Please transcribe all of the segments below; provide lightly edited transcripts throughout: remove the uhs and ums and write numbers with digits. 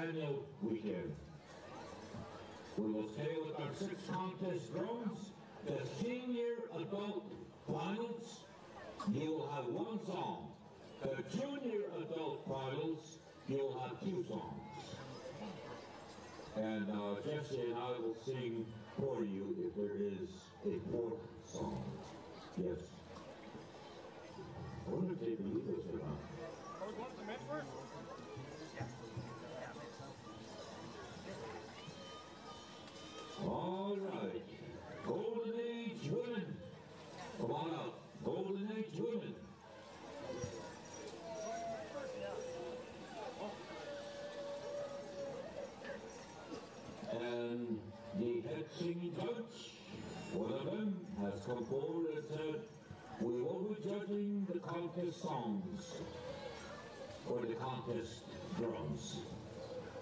Avenue weekend. We will stay with our six contest drones, the senior adult finals. You will have one song. The junior adult finals, you will have two songs. And Jesse and I will sing for you if there is a fourth song. Yes. I wonder if they believe this or not. Oh, we want the men first? Yeah. All right. Golden Age women. Come on out. Golden Age women. And the head singing judge, one of them, has come forward and said, we will be judging the contest songs for the contest drums,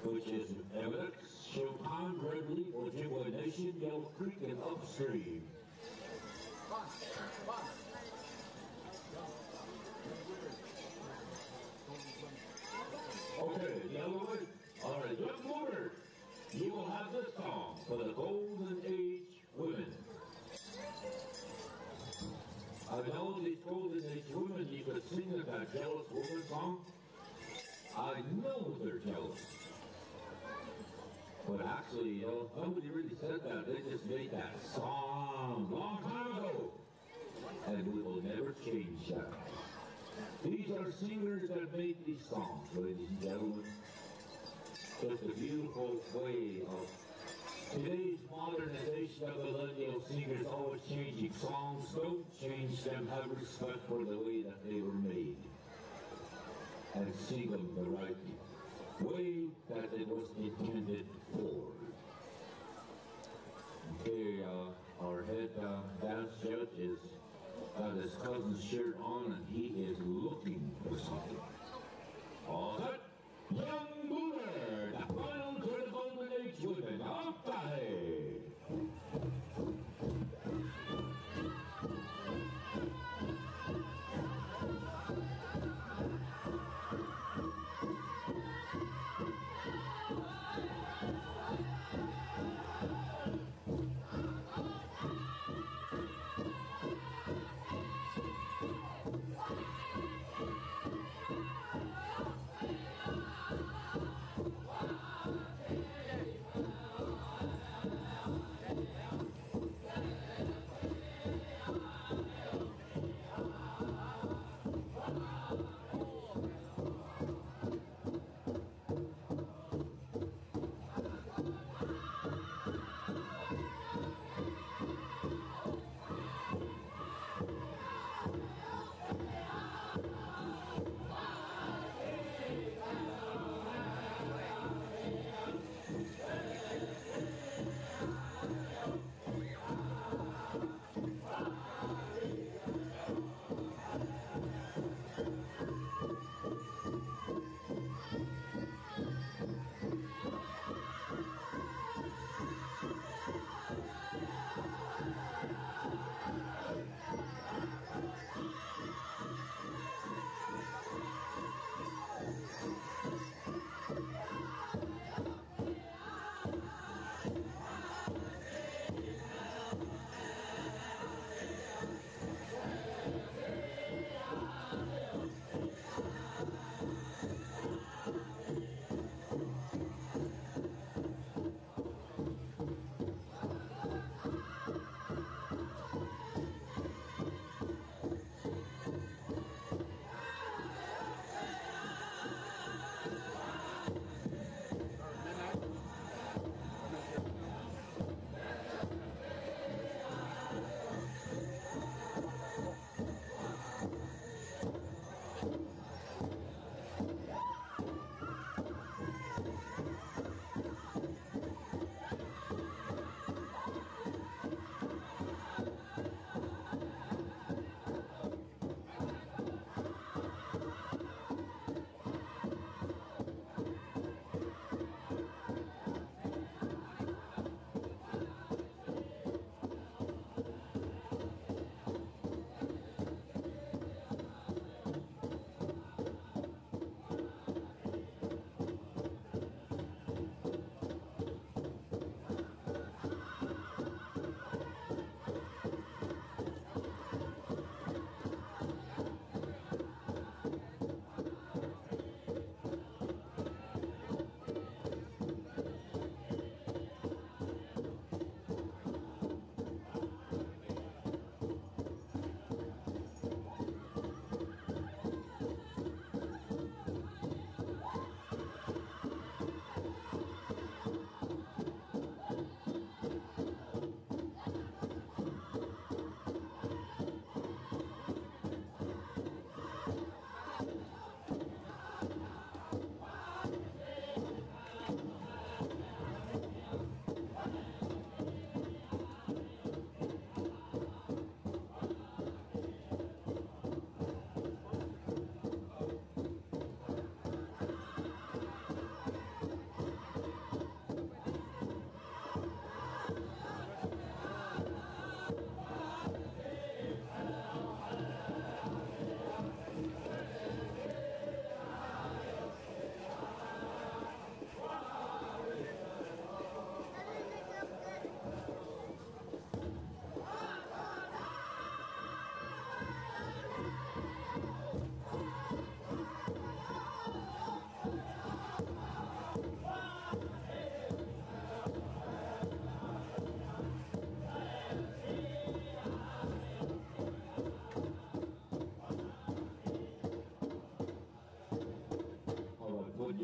which is Evidence, Showtime, Gravely, Ojibwe Nation, Yellow Creek, and Upstream. Okay, the other way. All right, young Lord, you will have this song for the Golden Age women. I've known these Golden Age women, you could sing them that jealous woman song. I know they're jealous. But actually, you know, nobody really said that. They just made that song long time ago. And we will never change that. These are singers that made these songs, ladies and gentlemen. It's a beautiful way of today's modernization of millennial singers, always changing songs. Don't change them, have respect for the way that they were made. And sing them the right way that it was intended for. Okay, our head dance judge is got his cousin's shirt on and he is looking for something. All set. Young Mover, the final to the Golden Age women, up the hay!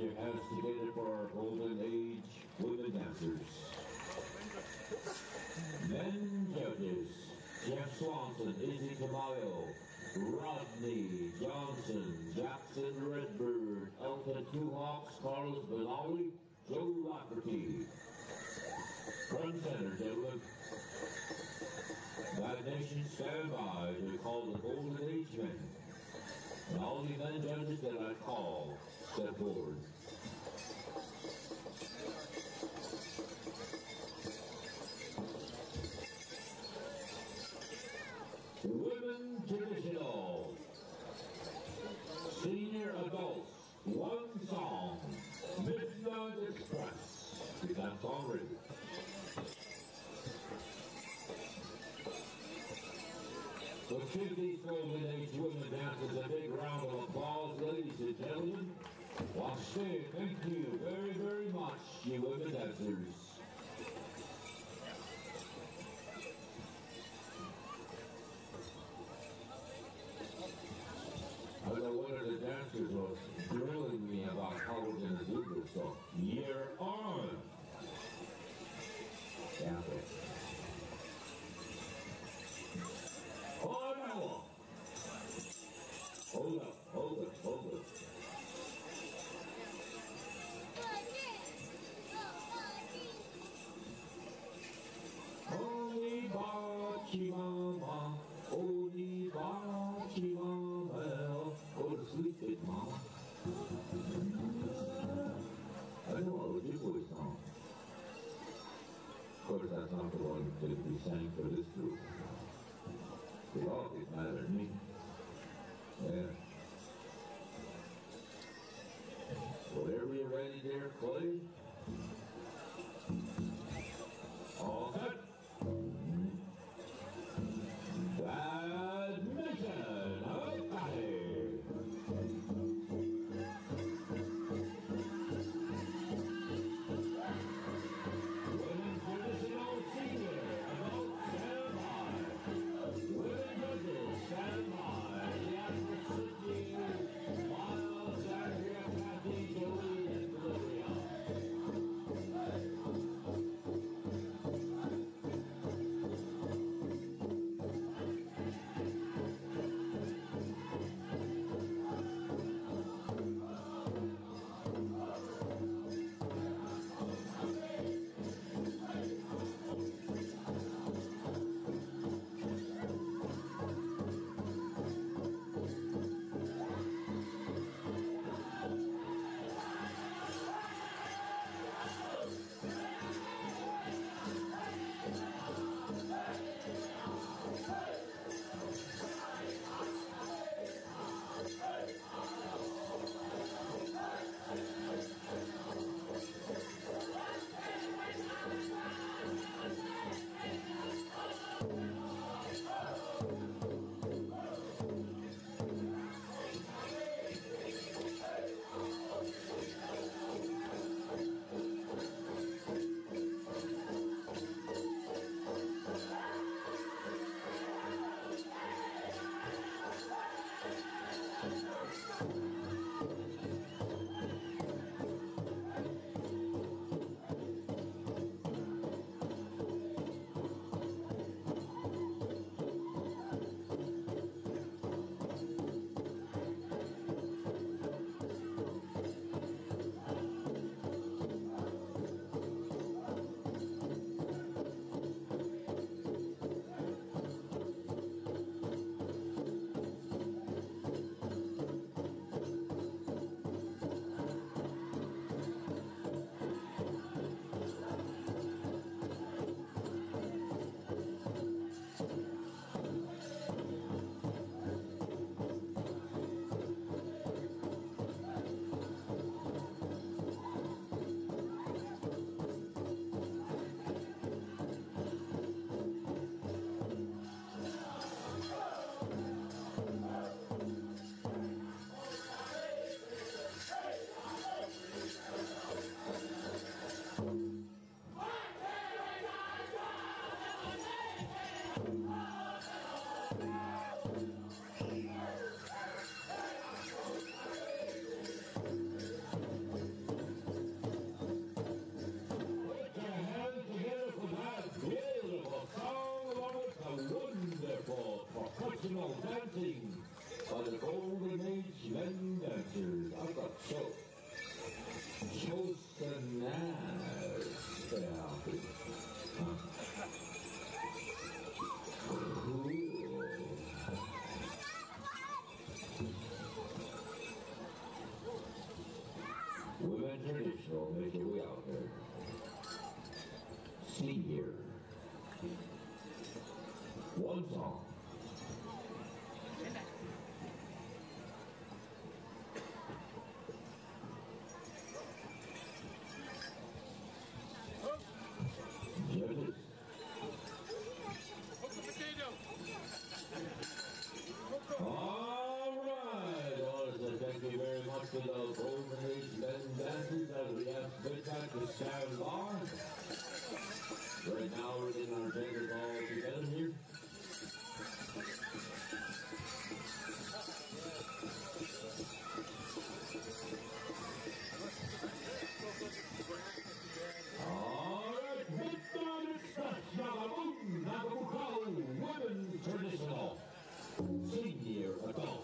their hands together for our golden age women dancers. Men judges: Jeff Swanson, Izzy Tamayo, Rodney Johnson, Jackson Redbird, Elton Two Hawks, Carlos Benali, Joe Lafferty. Front center, gentlemen. That nation stand by to call the golden age men. And all the men judges that I call, step forward. Women traditional, senior adults, one song, Midnight Express. We got song ready. Let's give these golden age women dancers a big round of applause, ladies and gentlemen. I'll say thank you very, very much, you women dancers. Although one of the dancers was grilling me about how we're going to do this, so you're on! Down there. Hold on! Hold up, hold up, hold up. Holy Bachi Mama, Holy Bachi Mama. Go to sleep, big mama. I know all the G-Boy songs. Of course, that's not the one that we sang for this group. They all get mad at me. Yeah. Whatever you're ready there, Clay. All set. Badminton, everybody. Miles, Andrea, Patty, Joey, and Lillian. We're going to finish, so I'll make your way out there. See here. One song. Judges. Hook the potato. All right. Honestly, thank you very much for those golden age bed and dances that we have spent time to Sharon Law. Right now we're getting our fingers all together here. Alright, it's time to start Shalaboom, Nabucco, Women's Traditional, Senior Adult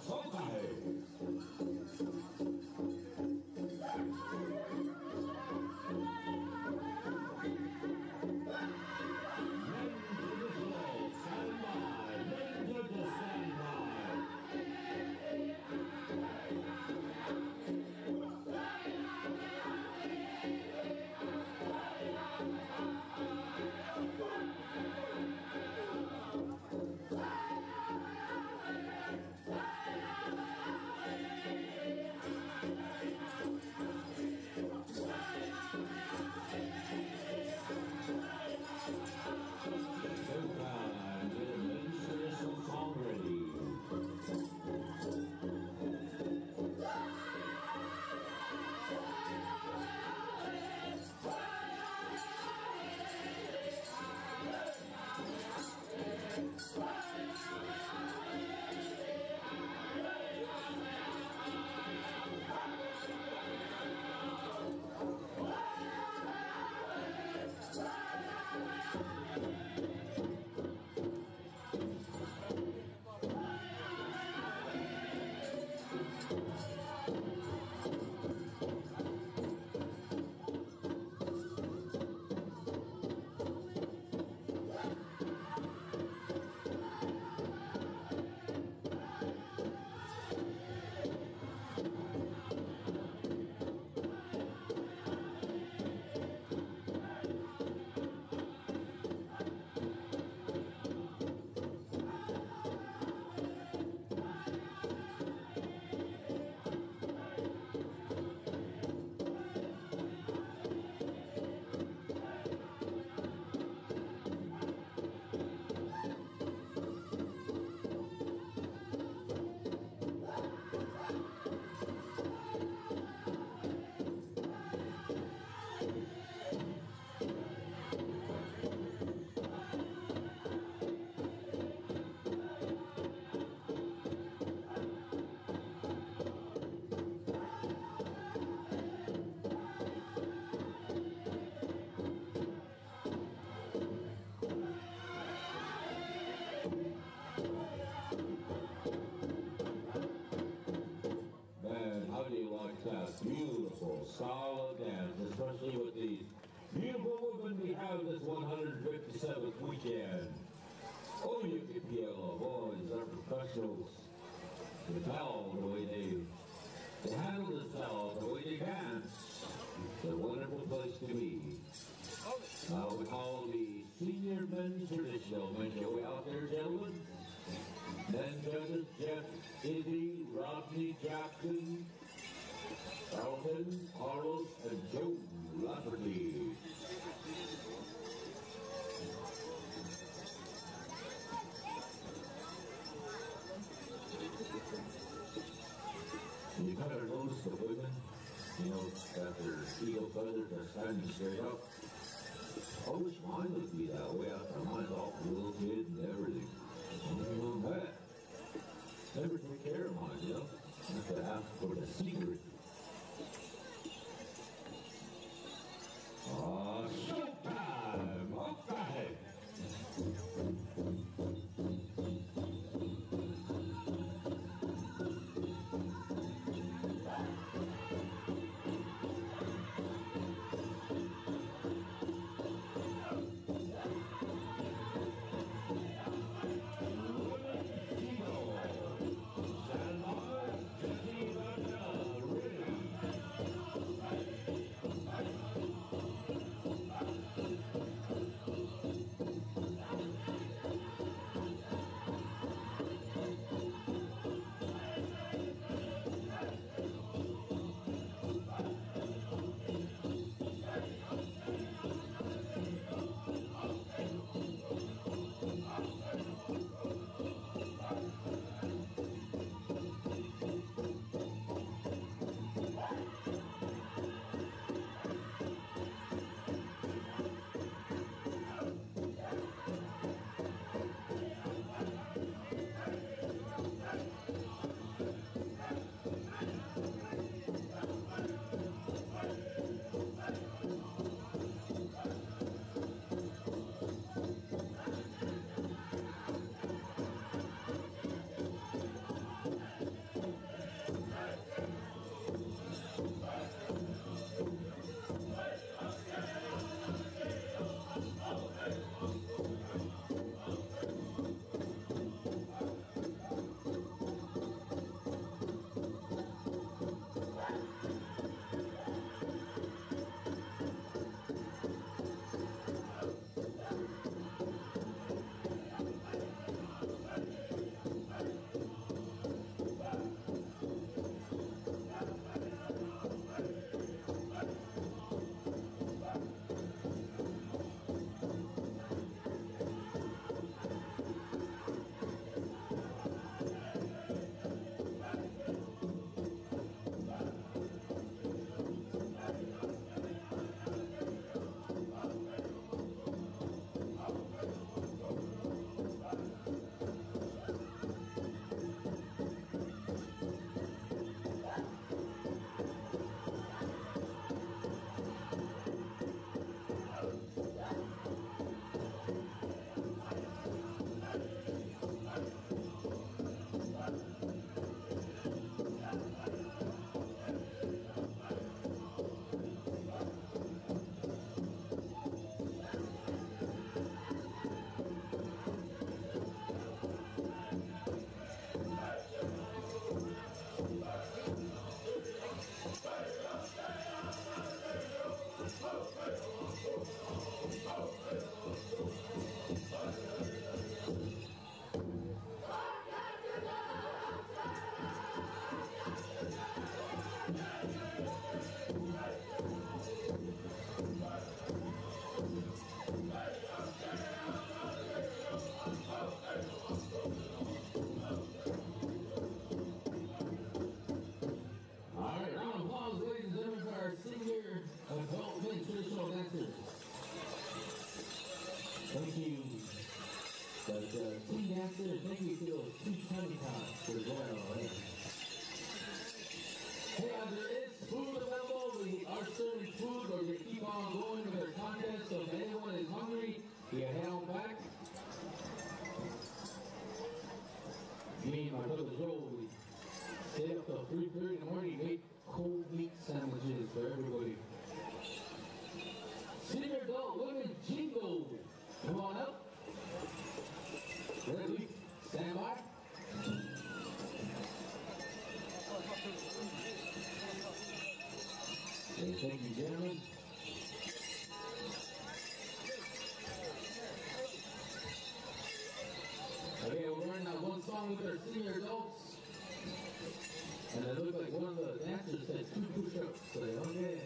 solid dance, especially with these beautiful women we have this 157th weekend. Oh, you can be a little boys, they're professionals. They tell the way they handle themselves, the way they dance. It's a wonderful place to be. Now we call the Senior Men's Traditional. Make your way out there, gentlemen. Men judges, Jeff, Izzy, Rodney, Jackson, Elton, Carlos, and Joe Lafferty. You kind of notice the women, you know, that their eagle feathers are standing straight up. Always mine would be that way out there. Mine's all little kid and everything. You know that. Never take care of mine, you know. I could ask for the secret. Showtime! Up ahead! Gerald. Okay, we're in that one song with our senior adults. And it looked like one of the dancers had 2 push-ups, so they hung in.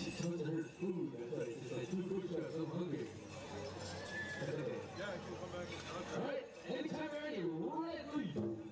She told her food, I thought it's like 2 push-ups, I'm hungry. Okay. Yeah, I can come back and talk to you. Alright, anytime you're ready, red leaf.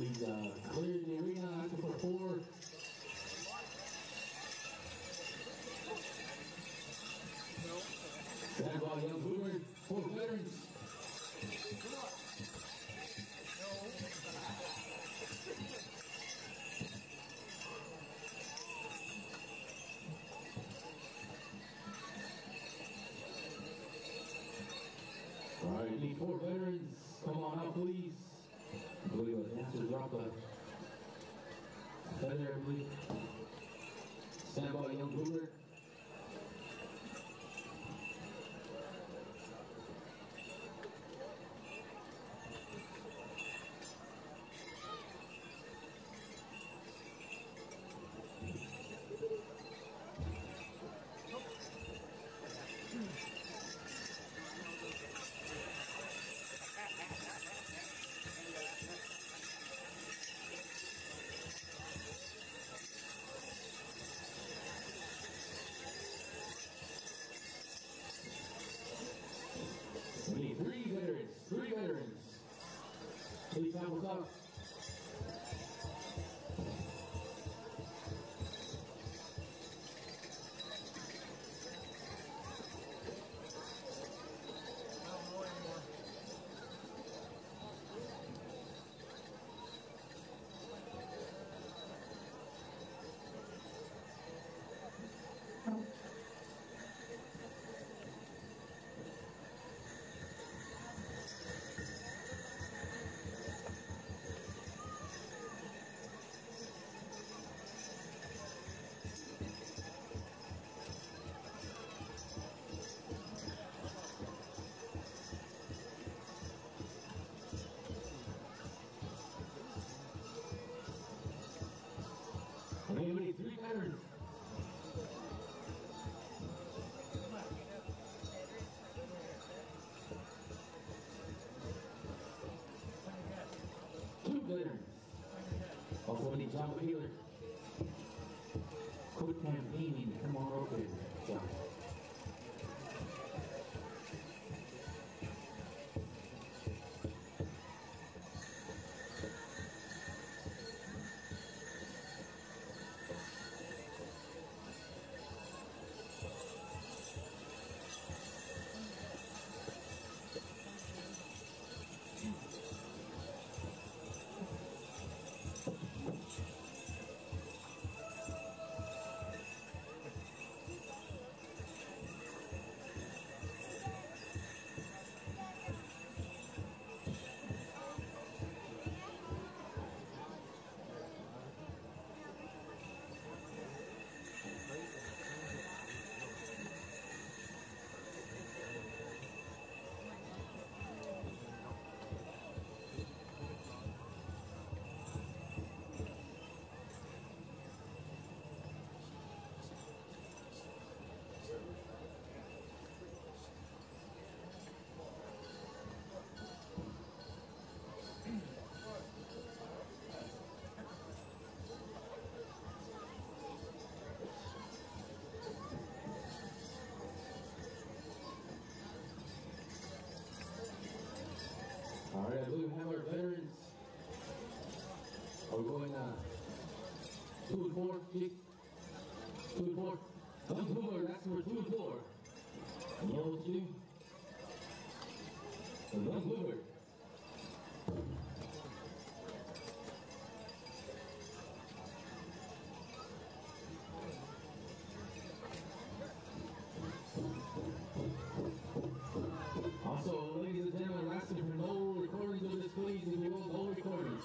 He's cleared the arena after for four. Back by Young Hoover for clearance. All right, need four veterans. Come on up, please. I believe a dancer dropped a feather, I believe. Stand by Young Hoover. We need three veterans. Please help us up. We need three veterans. Two veterans. Also, we need John Wheeler. Quit campaigning. Come on over here, John. All right, I believe we have our veterans. We're going 2 and 4, kick. 2 and 4. Young Hoover, that's number 2 and 4. And yellow 2. And Young Hoover. Also, ladies and gentlemen, we're asking for no recordings of this, please. If you want, no recordings.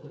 put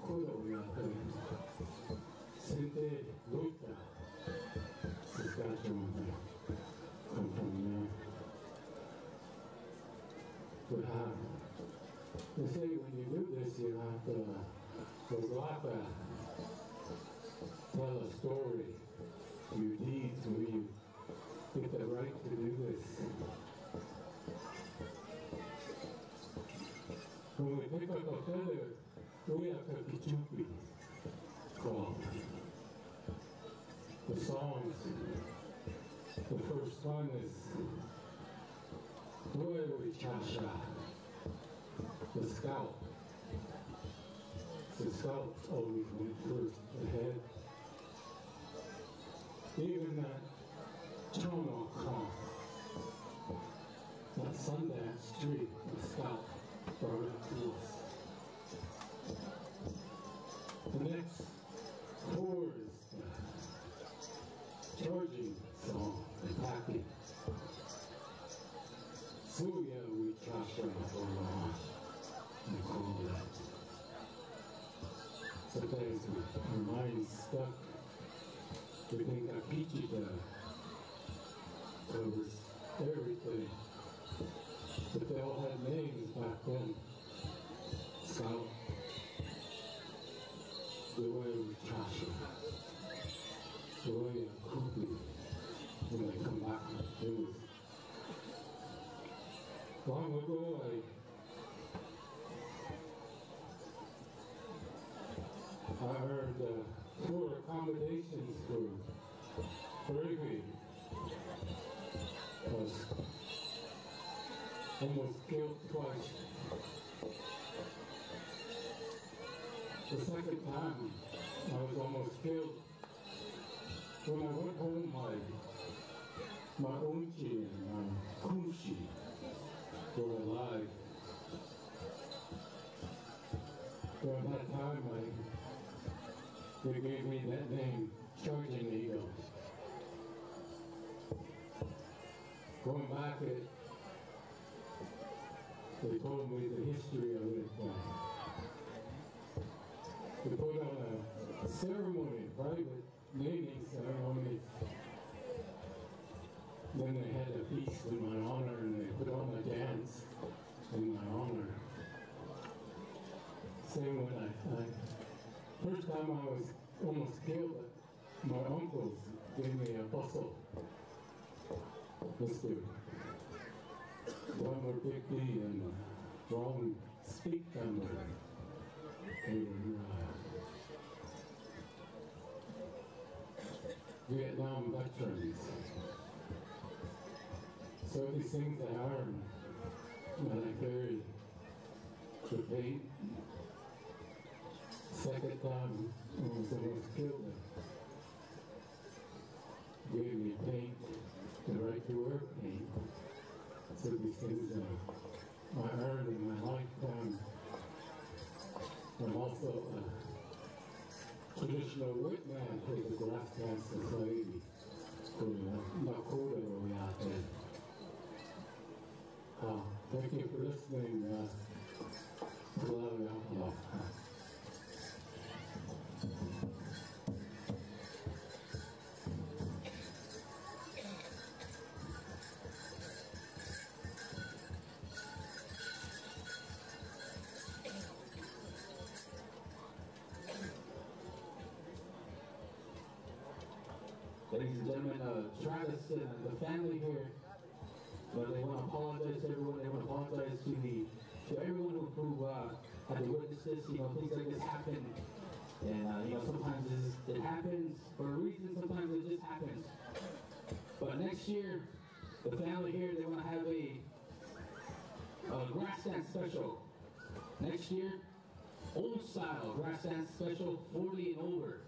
cocktail, we got to go. Sente luta, Saskatchewan, come from there. But they say when you do this, you have to tell a story, your deeds, where you get the right to do this. When we pick up a feather, we have to be chupi. The songs, the first song is Glory Chasha, the scalp. The scalp always went first, the head. Even that Chono Kong, that Sundance tree, the scalp brought it to us. The next chord is the charging song, the packet. Suya we chasha along the cola. Sometimes our mind is stuck. We think a pichita covers everything. But they all had names back then. Scout. The way we trash it, the way I cook it, when I come back and do it. Long ago I heard poor accommodations for Fergie was almost killed twice. The second time, I was almost killed. When I went home, my unchi and my kunchi were alive. During that time, they gave me that name, Charging Eagle. Going back, they told me the history of it. We put on a ceremony, private naming ceremony. Then they had a feast in my honor, and they put on a dance in my honor. Same when I first time I was almost killed, my uncles gave me a bustle. Mr. Drummer Big D and Ron Speak Drummer. In Vietnam veterans. So these things I earned when I carried the paint. Second time I was almost killed. Gave me paint, the right to work paint. So these things I earned in my lifetime. I'm also a traditional white man for the Grass Dance Society from Lakota where we are there. Thank you for listening. Ladies and gentlemen, Travis and the family here, but they want to apologize to everyone. They want to apologize to everyone who had to witness this. You know, things like this happen, and you know, sometimes it happens for a reason. Sometimes it just happens. But next year, the family here, they want to have a grass dance special. Next year, old style grass dance special, 40 and over.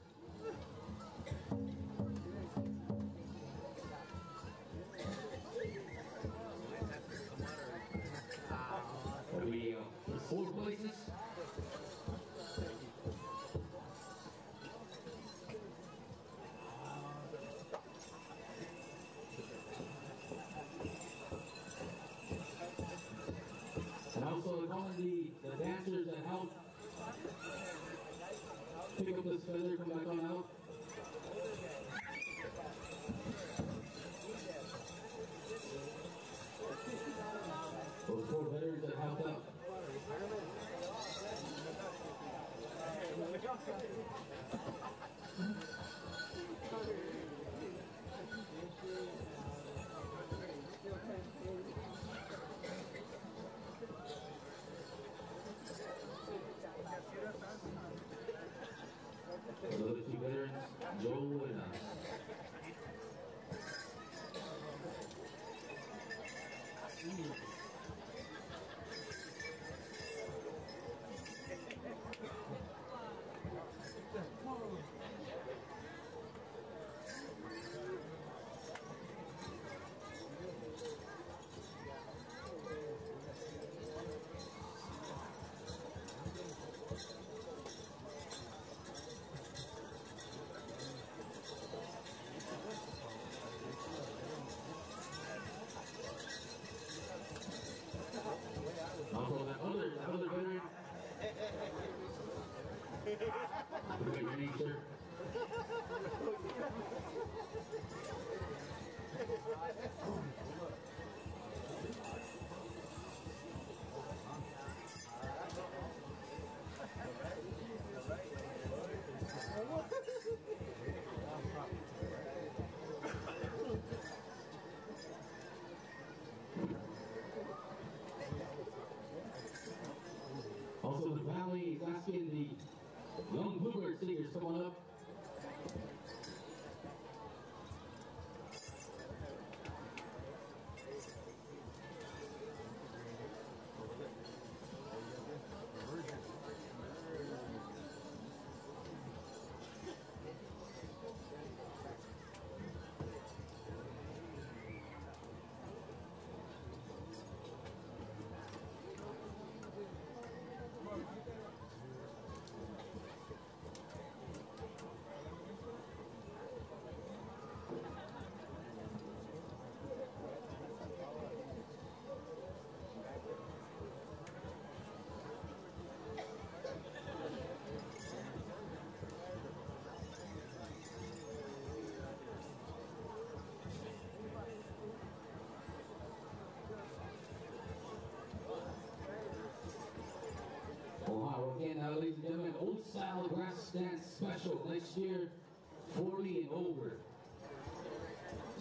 40 and over.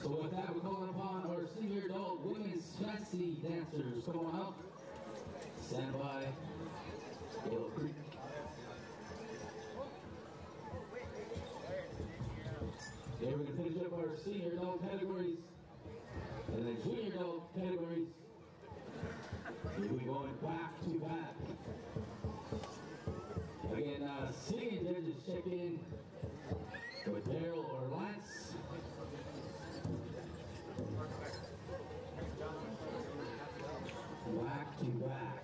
So with that, we're calling upon our senior adult women's chassis dancers. Come on up. Stand by. Yellow Creek. Okay, we're going to finish up our senior adult categories and then junior adult categories. We'll be going back to back. Again, senior judges check in with Gerald or Lance. Back to back.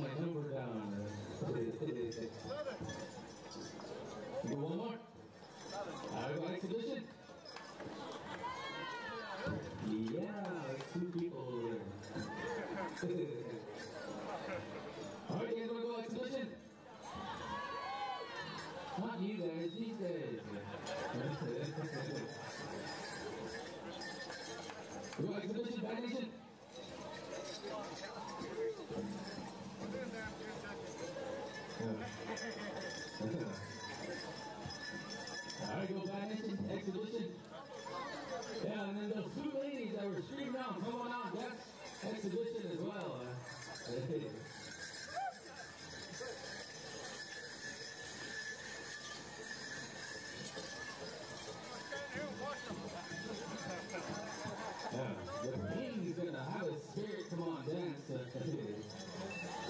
my number down. Do one more. Everybody suggestion? Yeah, two people. Alright, you guys wanna go exhibition? Not you guys, these guys. Go exhibition, Vacation. Alright, go Vacation, exhibition. Yeah, and then those two ladies that were streamed out, come on out, that's exhibition as well. Yeah, the king is gonna have his spirit come on dance.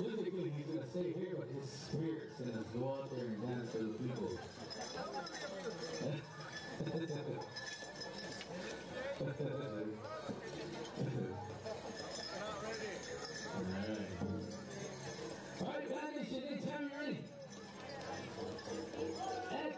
Physically, he's gonna stay here, but his spirit's gonna go out there and dance for the people. Alright, guys, anytime you're ready. Exhibition!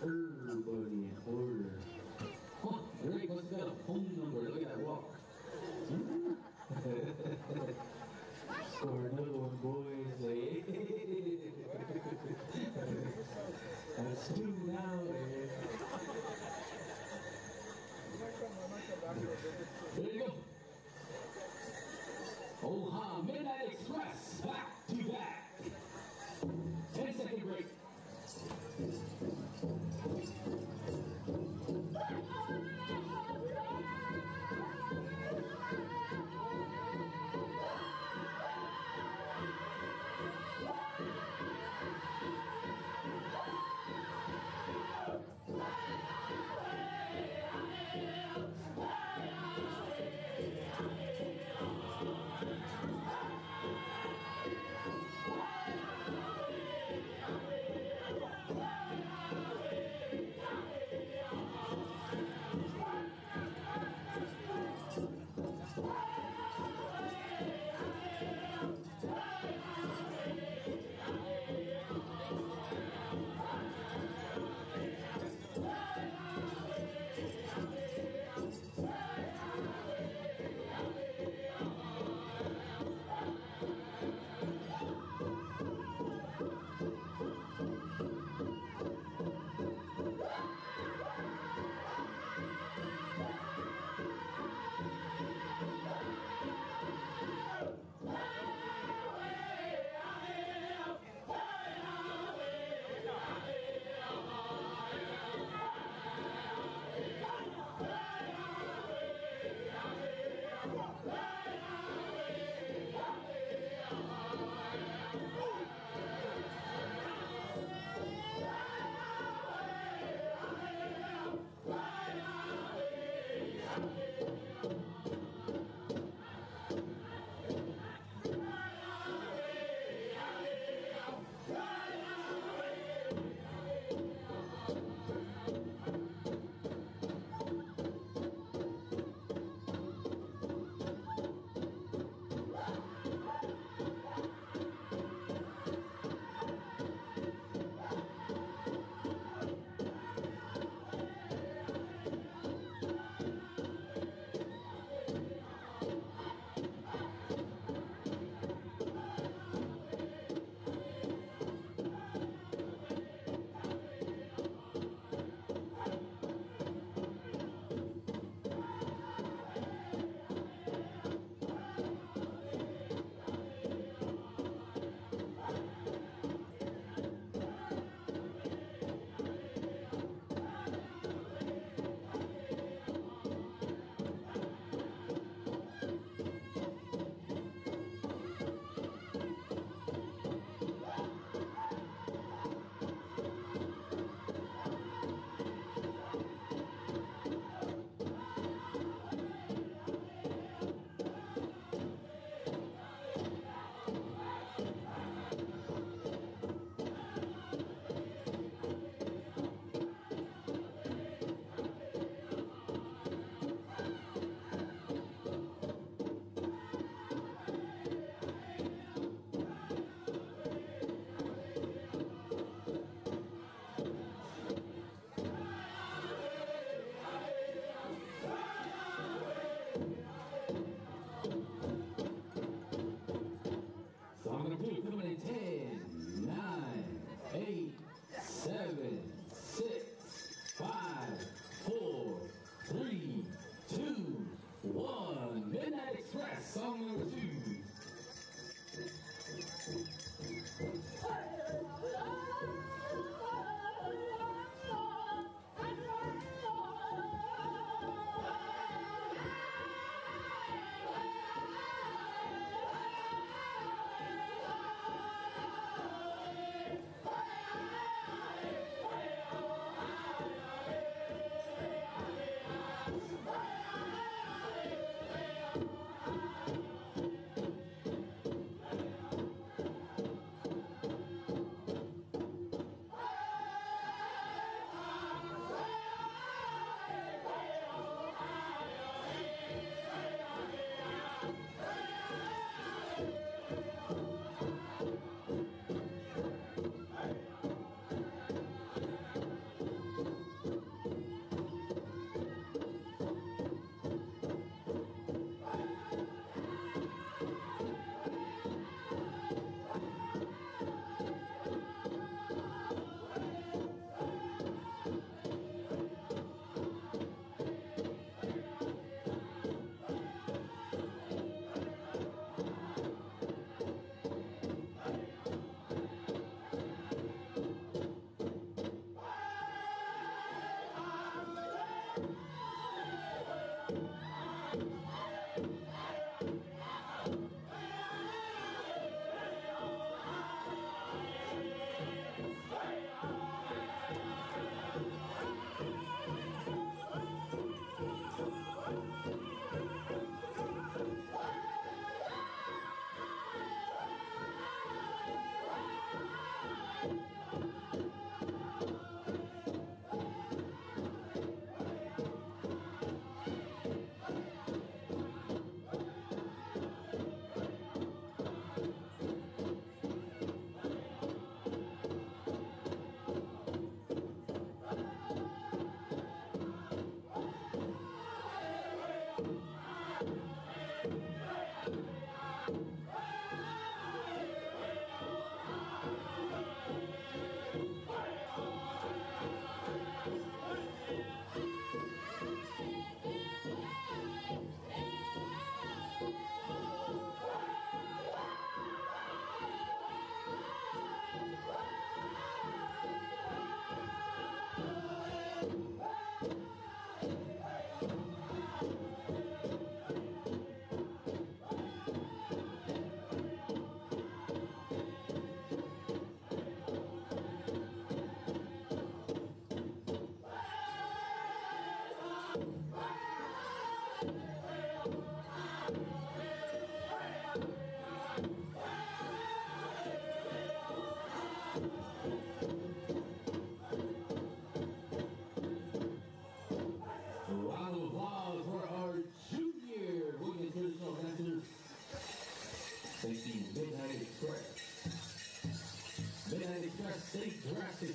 Everybody in order. Huh, Drake must have got a phone number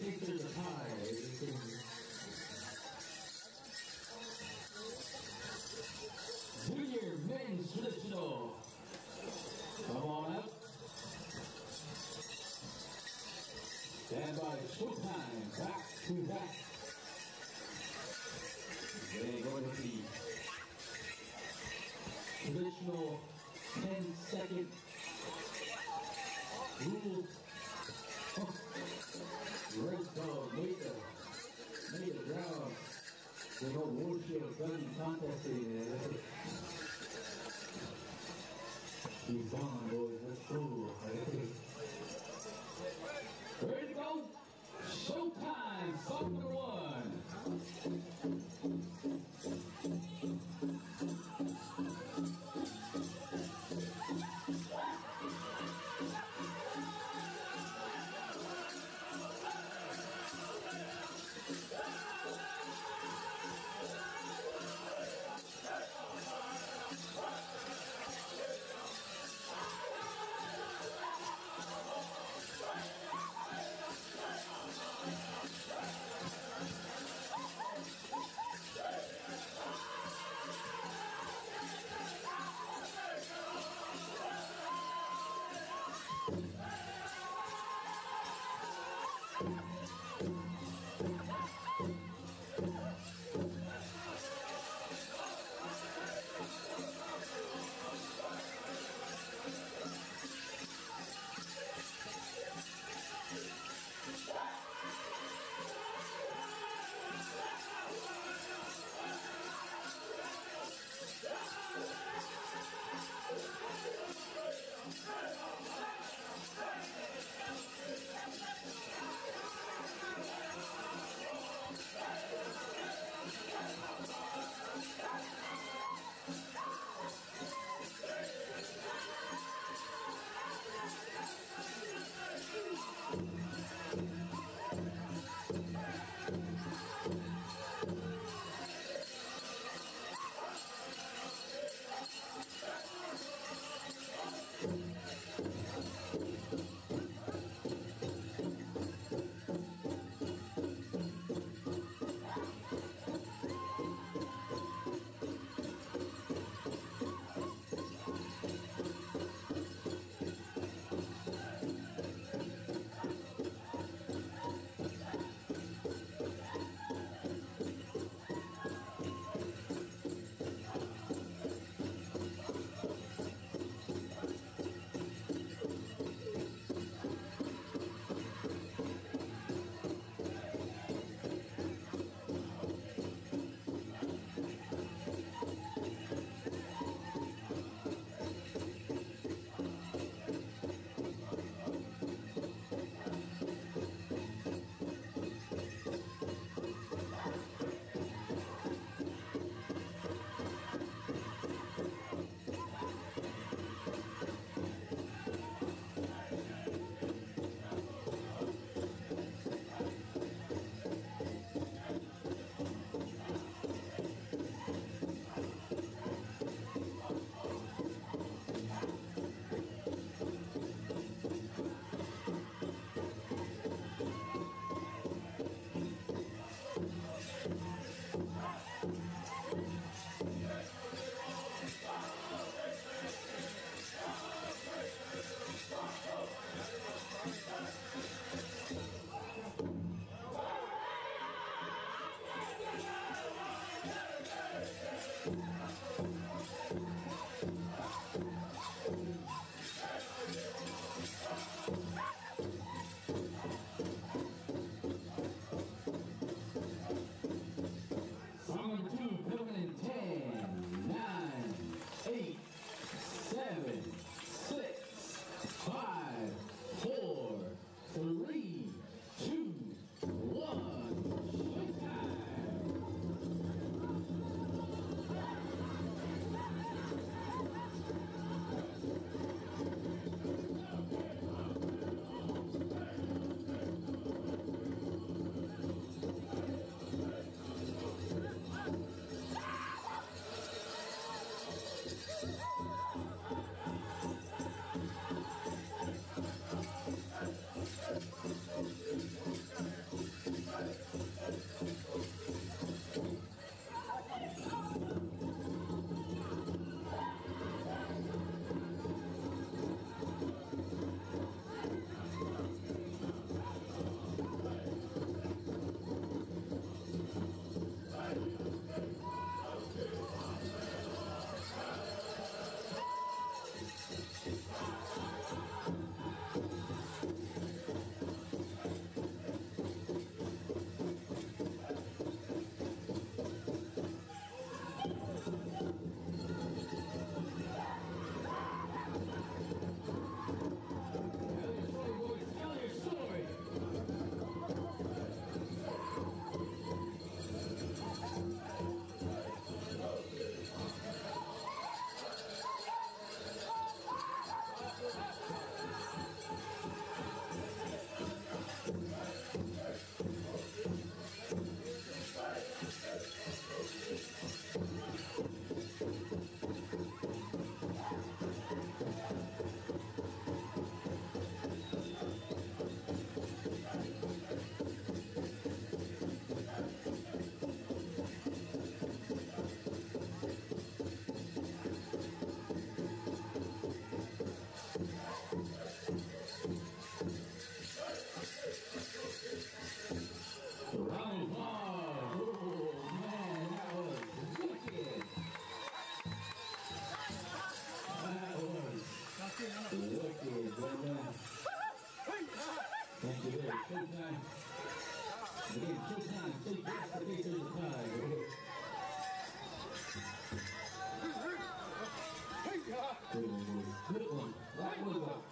think there's a tie. Junior men's traditional. Come on up. Stand by showtime. Back to back. They go to the traditional 10-second rule. Race dog made the ground. There's no windshield gun contest in there. He's gone, boys. That's cool. Ready to go? Showtime, song number one.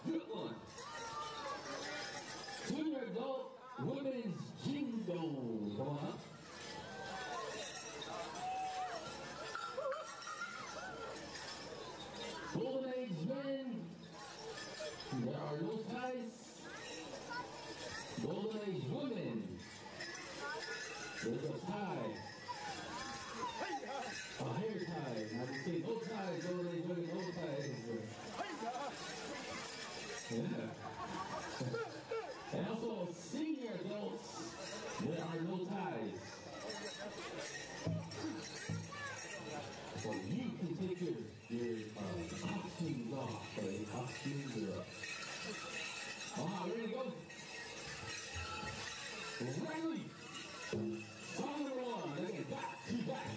Good one. Junior adult women's jingle. Come on. Full age men. There are no ties. Golden age women. There's a tie. A hair tie. I can say both ties, golden age women, both ties. Yeah. And also senior adults. There are no ties. So you can take your costumes off. Your costumes are up. Ready to go? Right leap. Follow the wrong. Let's get back to back.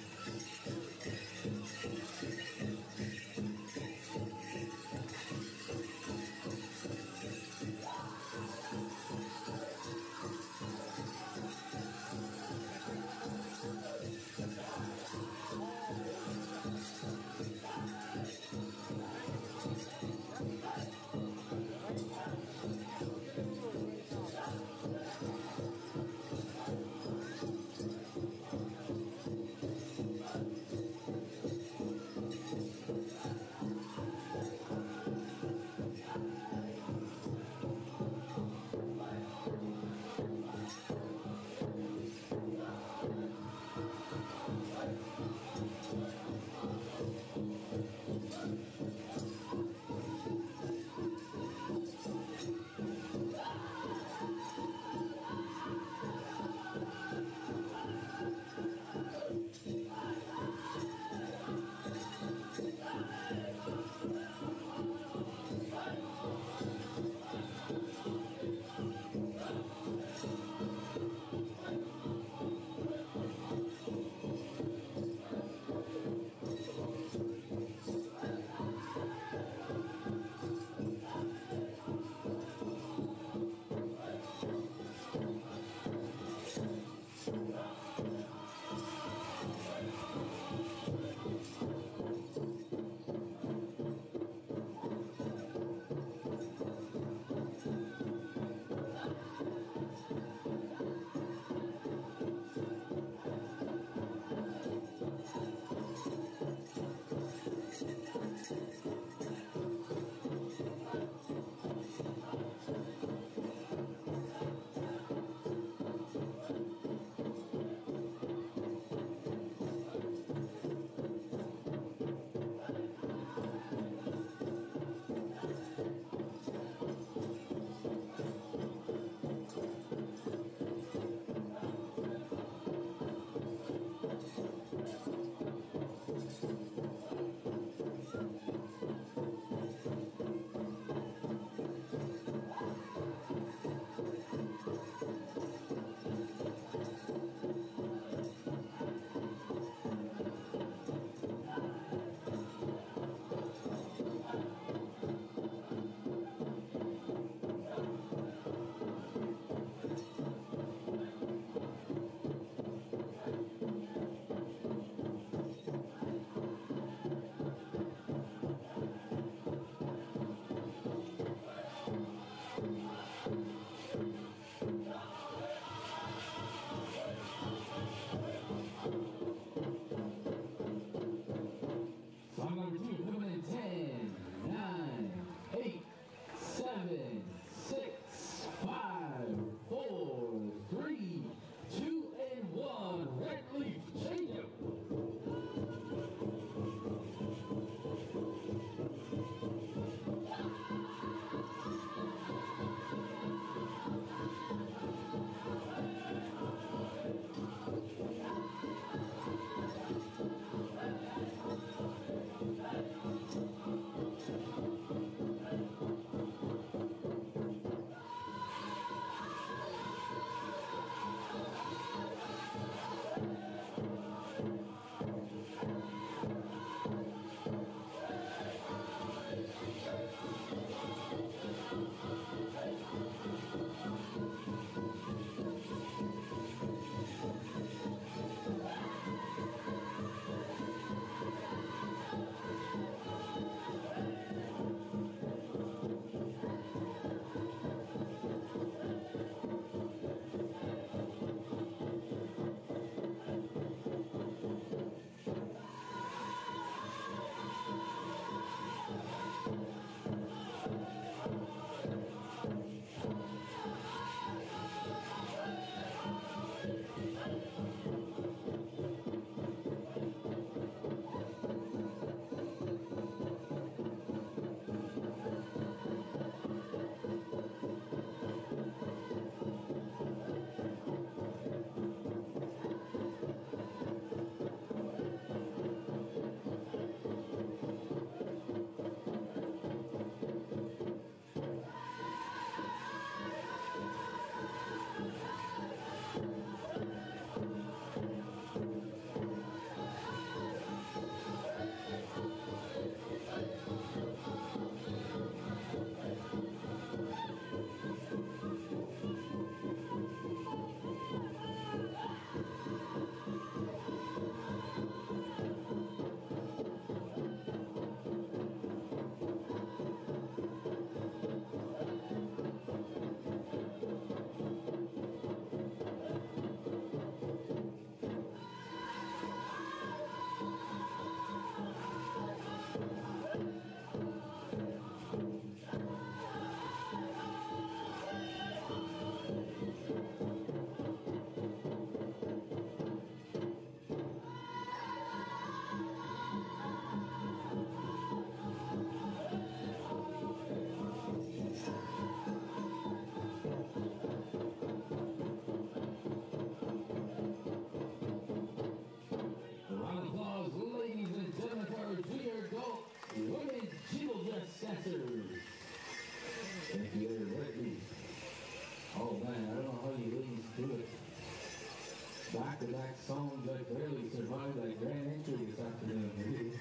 back-to-back songs that barely survived that grand entry this afternoon.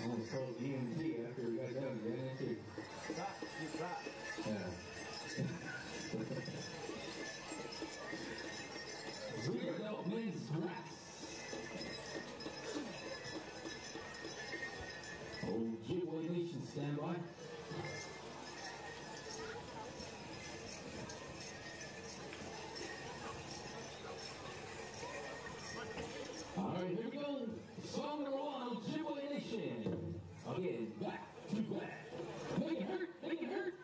I almost told EMT after we got done, grand entry. Stop, you stop. Yeah. Three adult men's rats. Old G-Boy Nation, stand by. Alright, here we go. Song number one, Ojibwe Nation. Again, back to back. Make it hurt, make it hurt.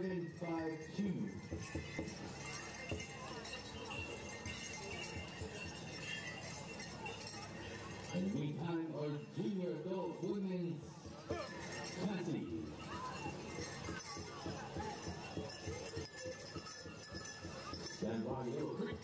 752. And we time our junior adult women's classic. Stand by, Hill Creek.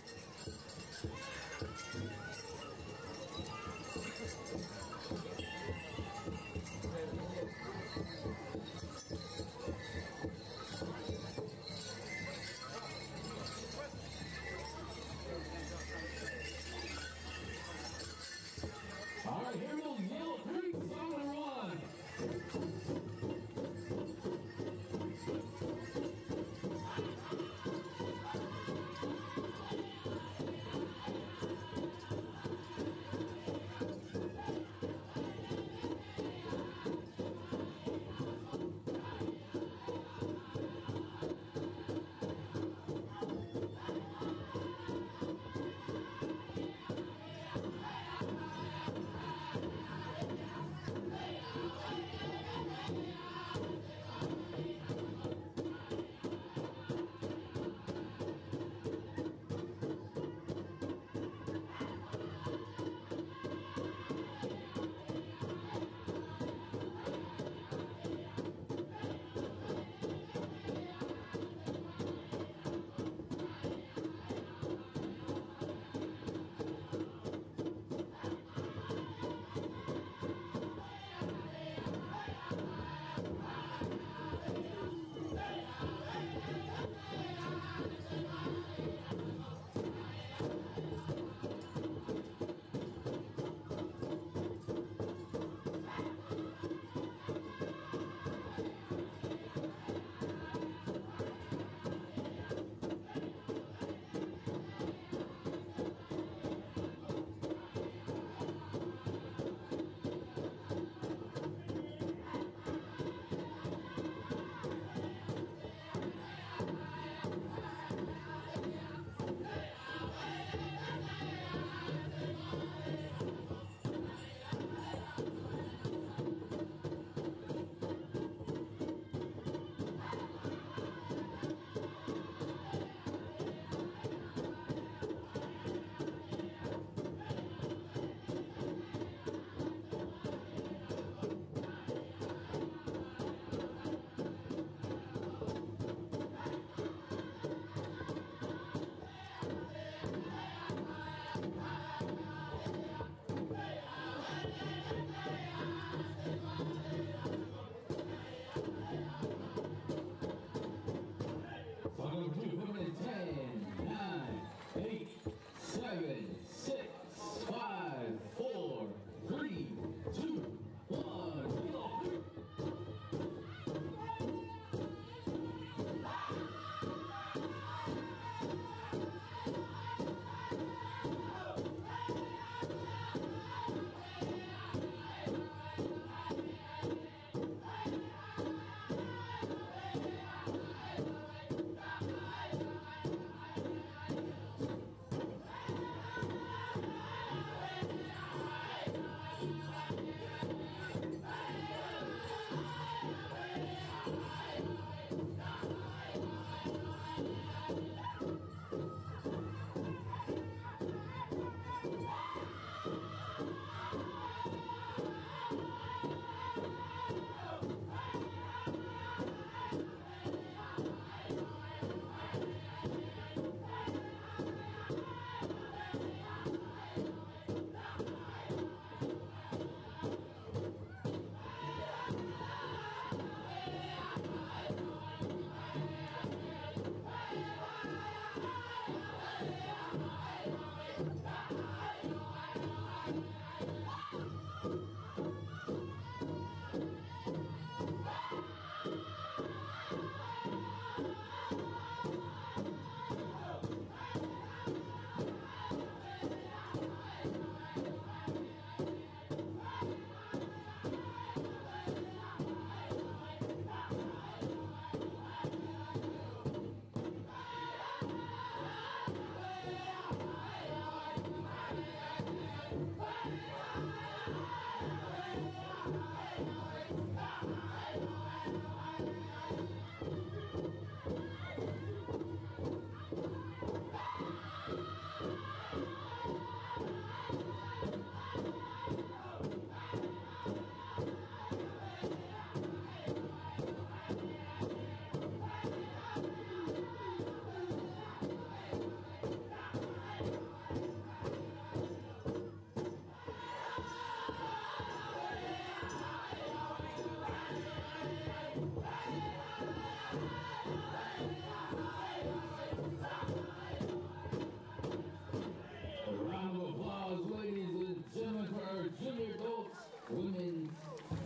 women's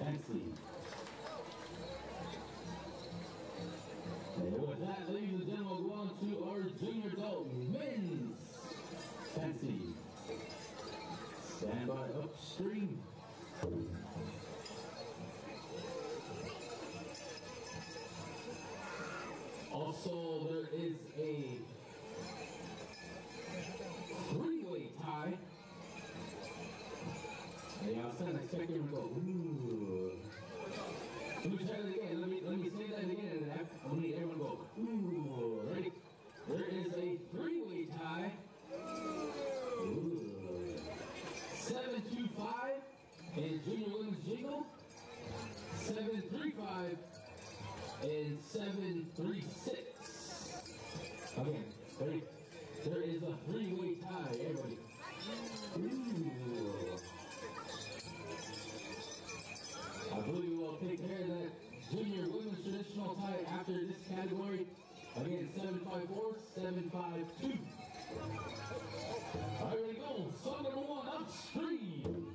backseat. And with that, ladies and gentlemen, we'll go on to our junior adult men's backseat. Stand by upstream. Also, there is a three-way tie. Yeah, I was kind of expecting him to go, ooh. Let me try that again. Let me say that again, and I need everyone to go, ooh. Ready? There is a three-way tie. Ooh. 725 and Junior Williams Jingle. 735 and 736. Again, ready? There is a three-way tie, everybody. Ooh. I believe we'll take care of that Junior Women's Traditional tie after this category. Again, 754, 752. All right, here we go. Song number one, upstream.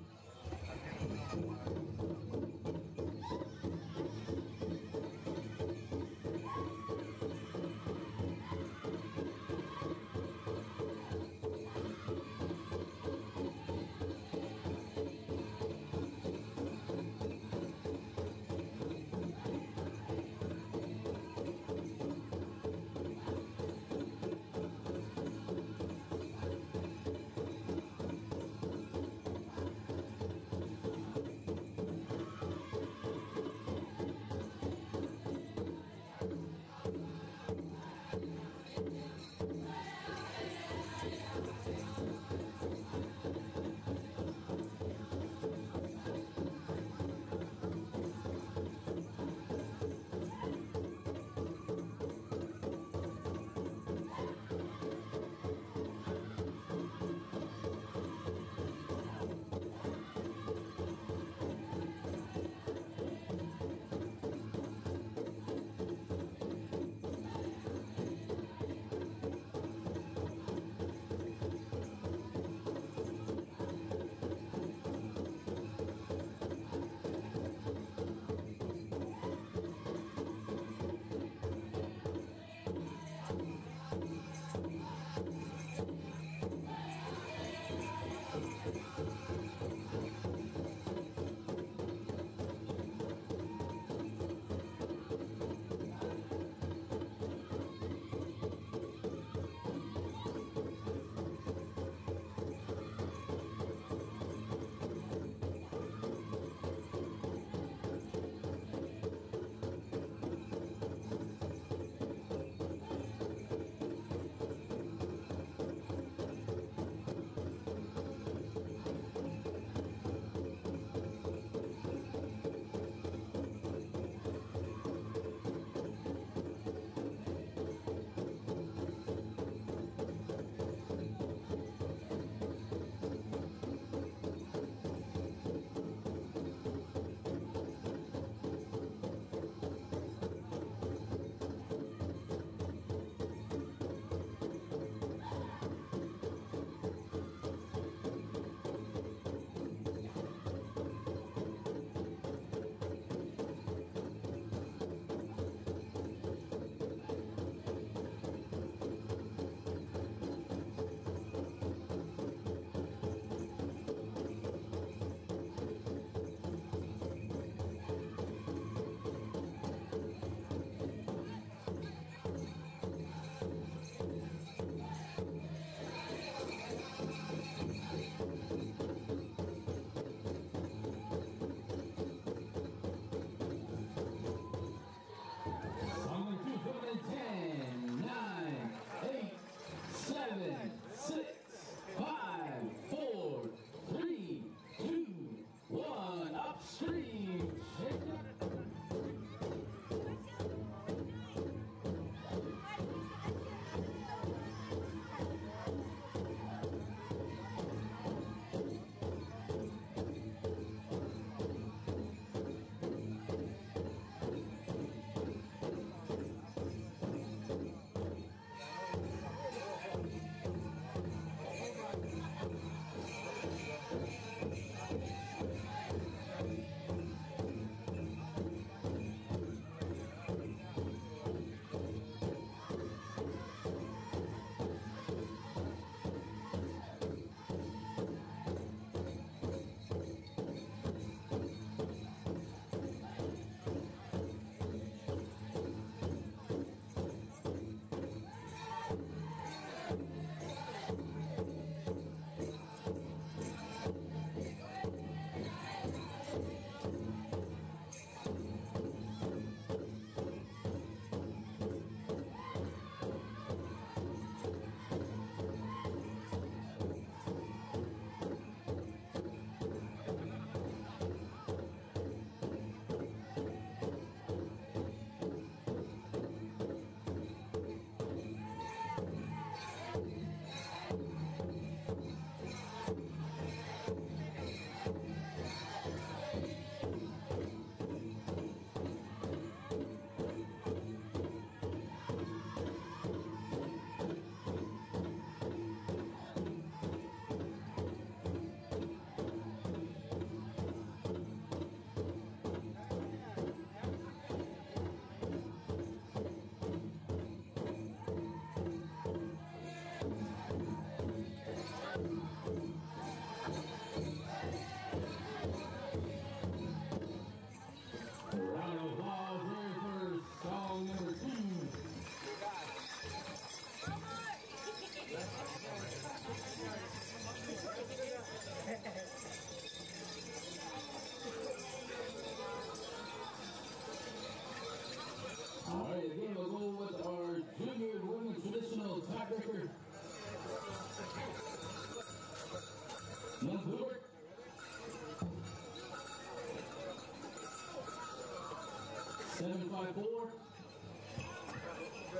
754,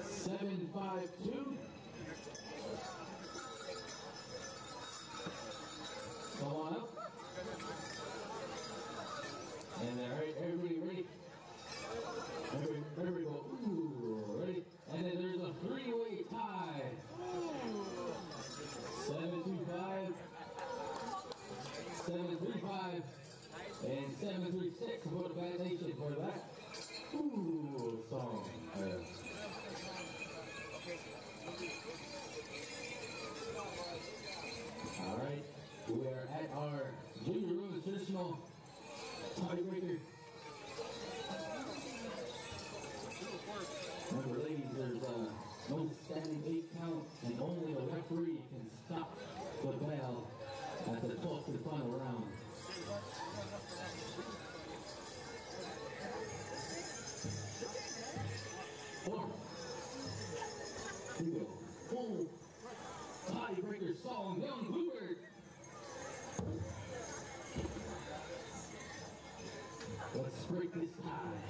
752. Go on up. And everybody ready? Everybody go, ooh, ready? And then there's a three-way tie. 725, 735, and 736 for the validation for that. Ooh, song. All right, we are at our junior room, traditional tiebreaker. Remember, ladies, there's no standing 8 count, and only a referee can stop the bell at the 12th and final round. Here we go. Full tiebreaker song, Young Bluebird. Let's break this tie.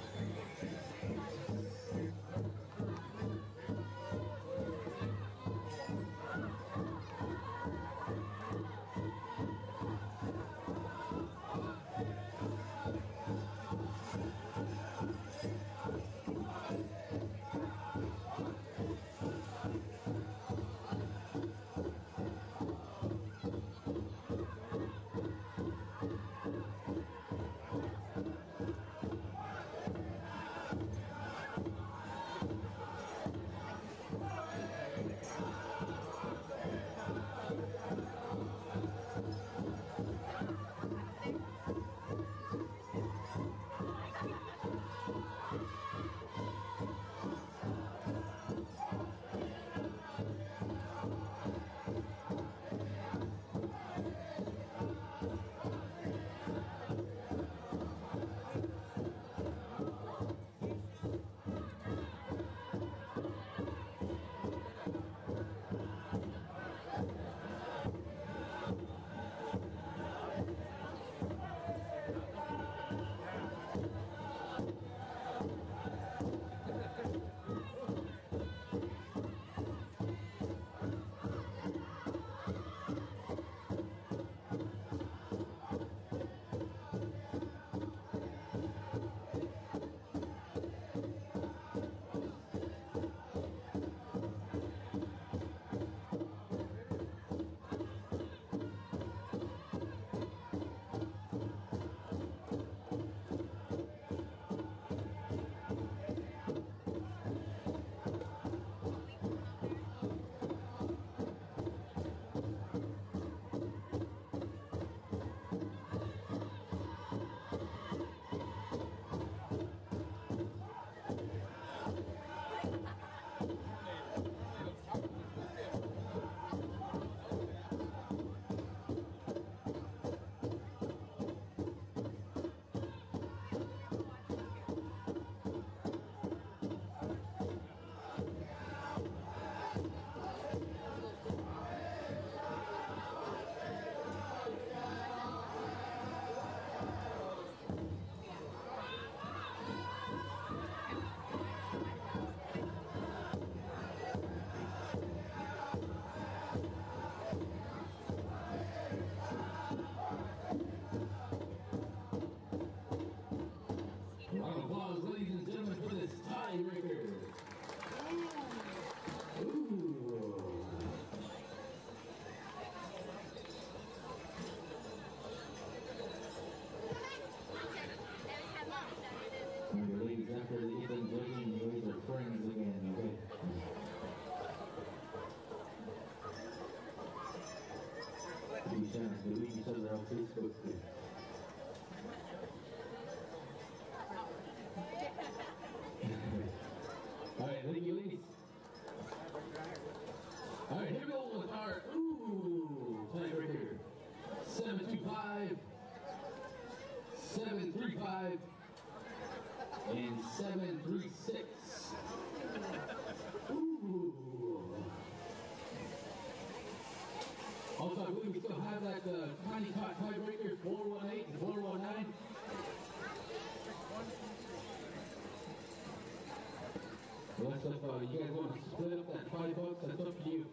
I said, you guys want to split up that $5? That's up to you.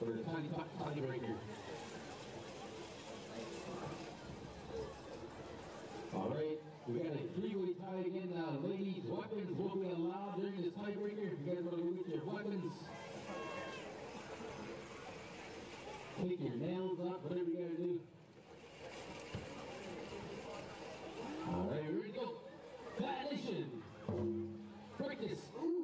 But it's tiny right here. Alright, we got a three-way tie again now. Ladies, weapons will be allowed during this tiebreaker. If you guys want to look at your weapons, take your nails up, whatever you gotta do. Alright, we're ready to go. Violation! Practice! Ooh,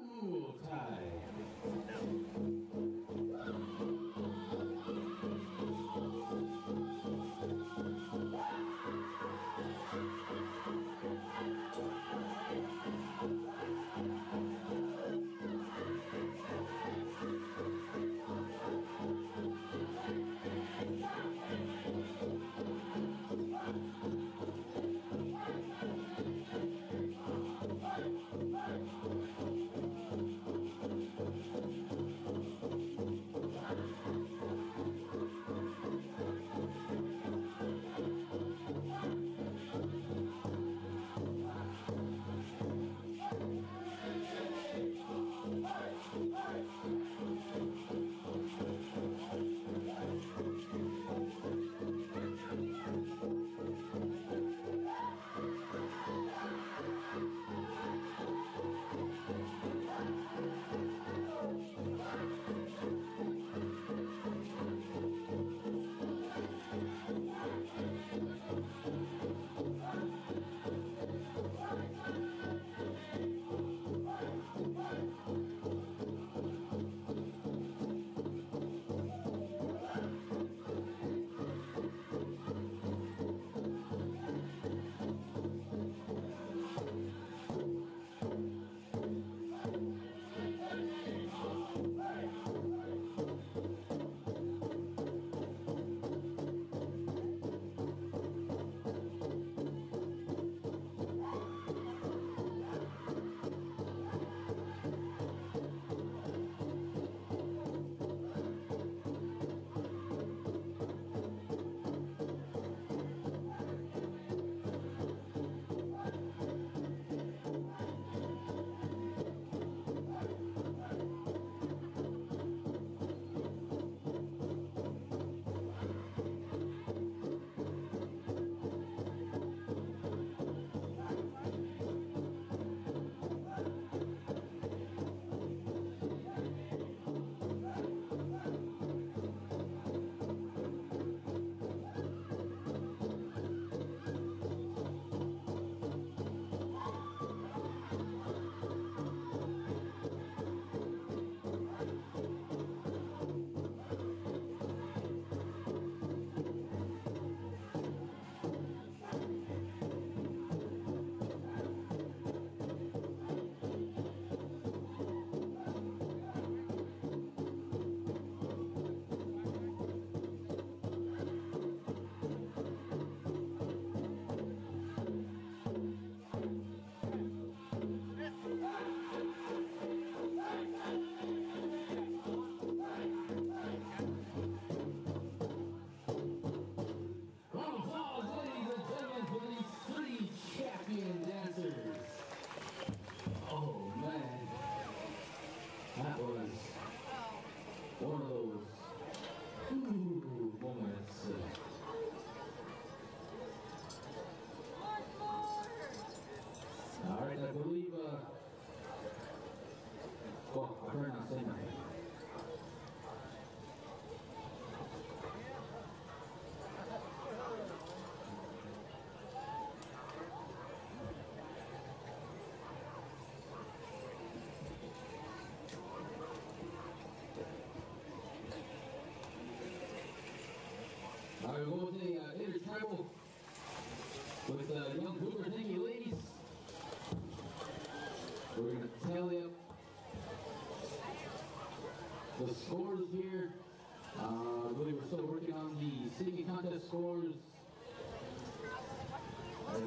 scores.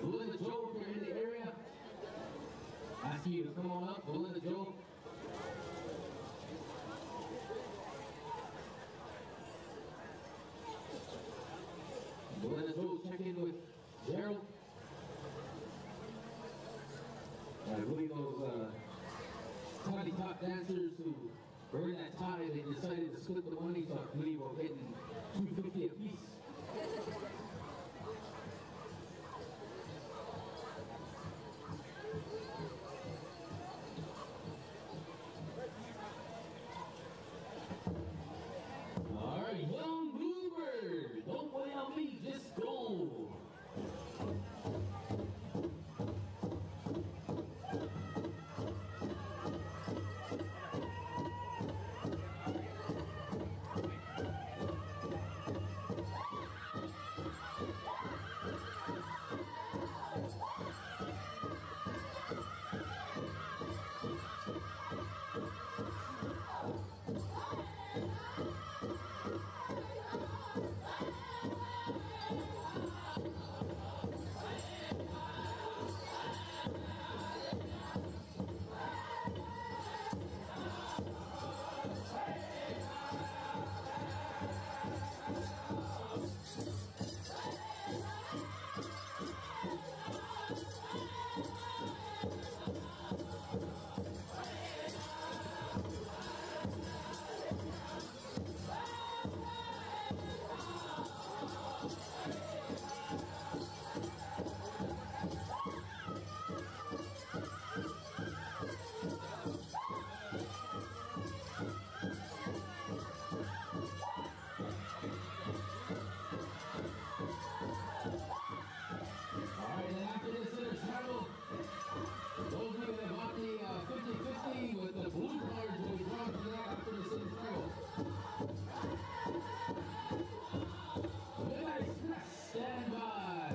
Lillian Joel, if you're in the area, I see you to come on up. Lillian Joel. Lillian Joel, check in with Gerald. I believe those 20 top dancers who were in that tie, they decided to split the money, so our money was getting $2.50 a piece. Alright, young bluebird, don't wait on me, just go! With the blue cards will be drawn to the back after the center circle. Midnight Express, stand by.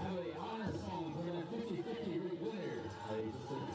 Have an honor song for that 50-50 ring winner, ladies and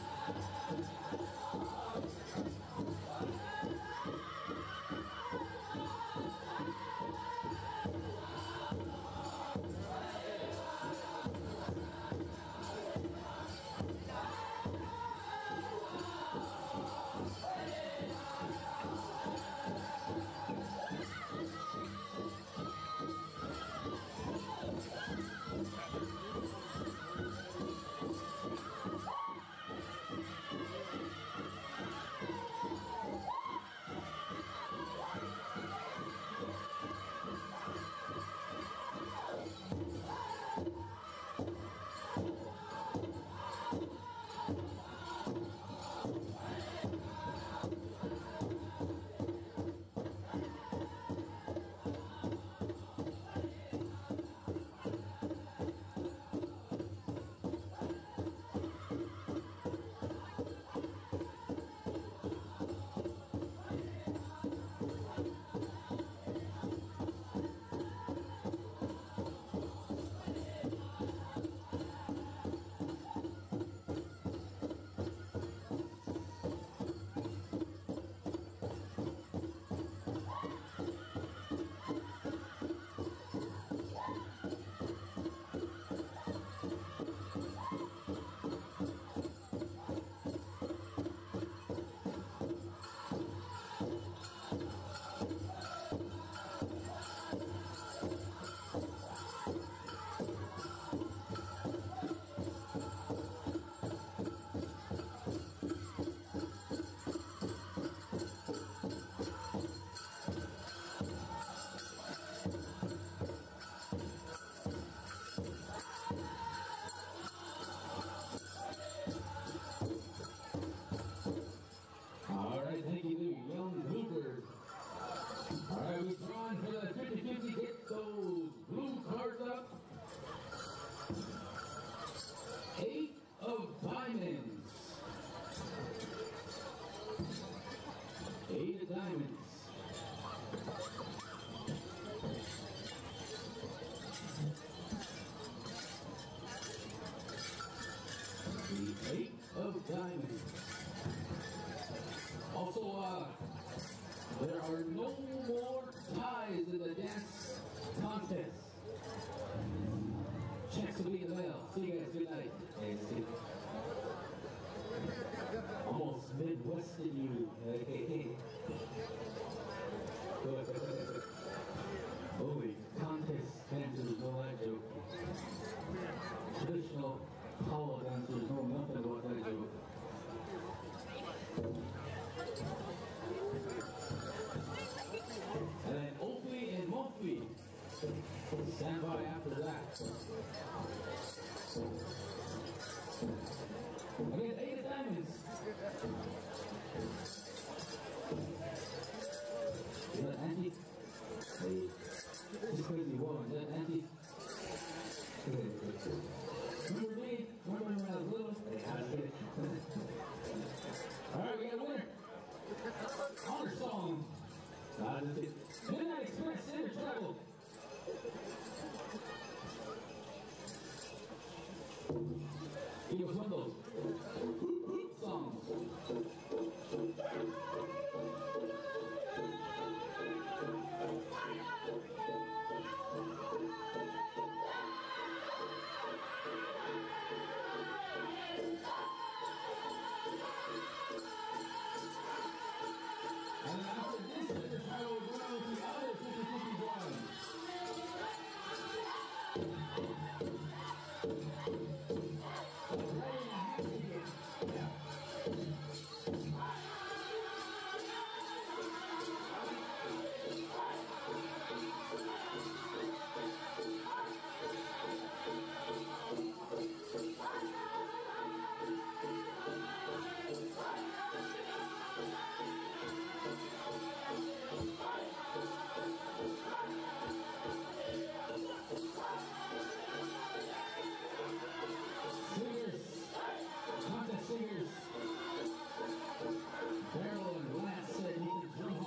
Traditional all of them, so there's no enough to what they do. And then Oakley and Motley stand by after that. And we had 8 of diamonds. Is that Andy? Hey, this crazy woman, is that Andy? Remember me? Remember when I was little? Alright, we got a winner! Honor song! Midnight Express, Inner Travel! He was one of those hoop hoop songs. Singers, Gerald and Glass said you can jump up.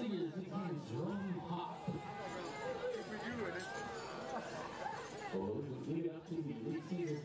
Singers became drum hop. Oh, the lead up to the lead singer.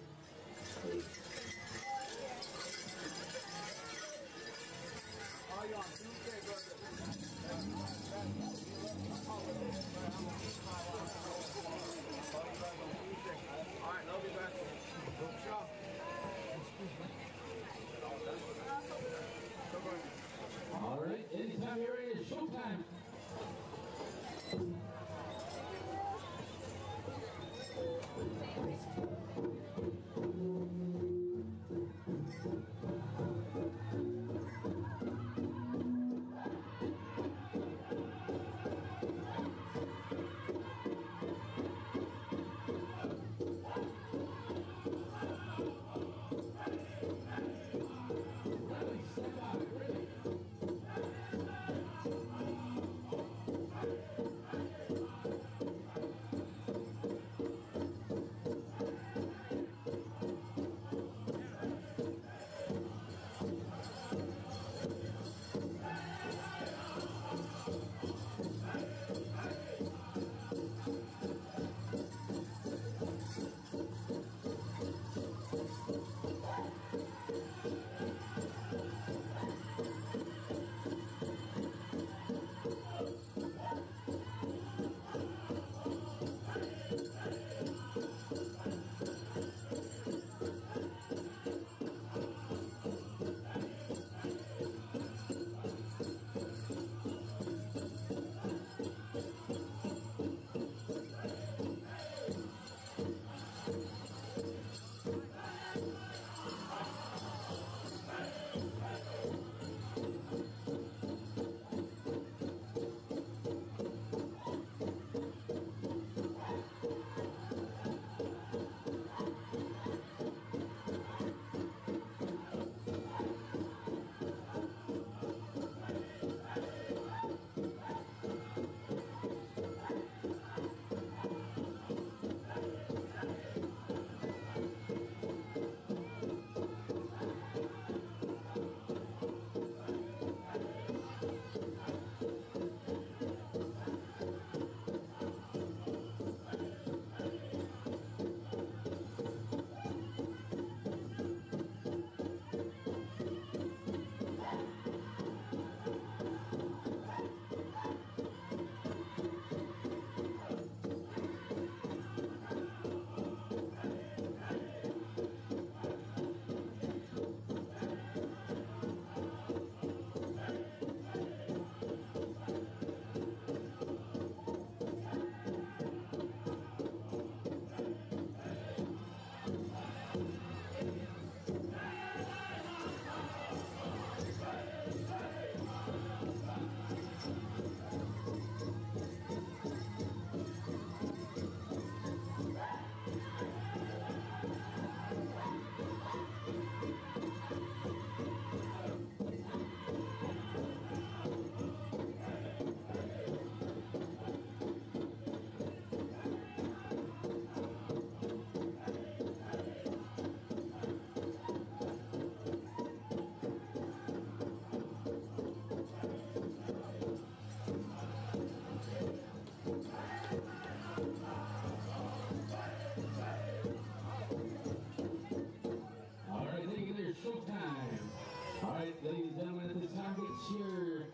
Ladies and gentlemen, at this time, get your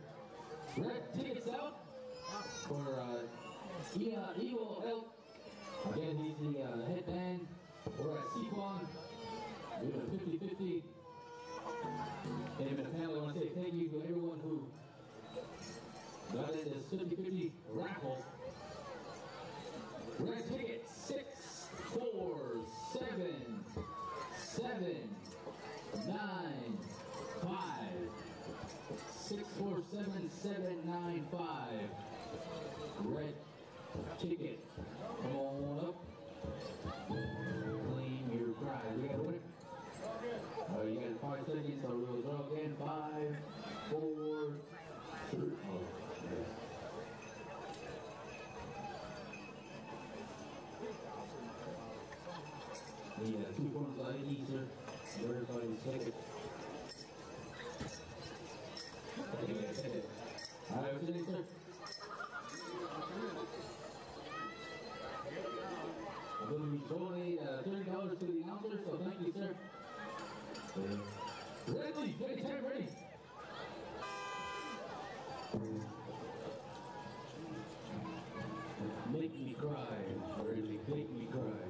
red tickets out for Eagle Elk. Again, he's the headband or a sequin. We have a 50-50. And in the panel, I want to say thank you to everyone who got in this 50-50 raffle. Red ticket 647 795 647 795. Red ticket, come on up. Claim your prize. We got a winner. Oh, you got 5 seconds. So we'll go again. 5, 4, 3. Oh. Yeah, 2 points of ID, sir. Everybody's second. Alright, what's your name, sir? I'm going to be donating $30 to the announcer, so thank you, sir. Ready, ready, time, ready. Make me cry, really, make me cry.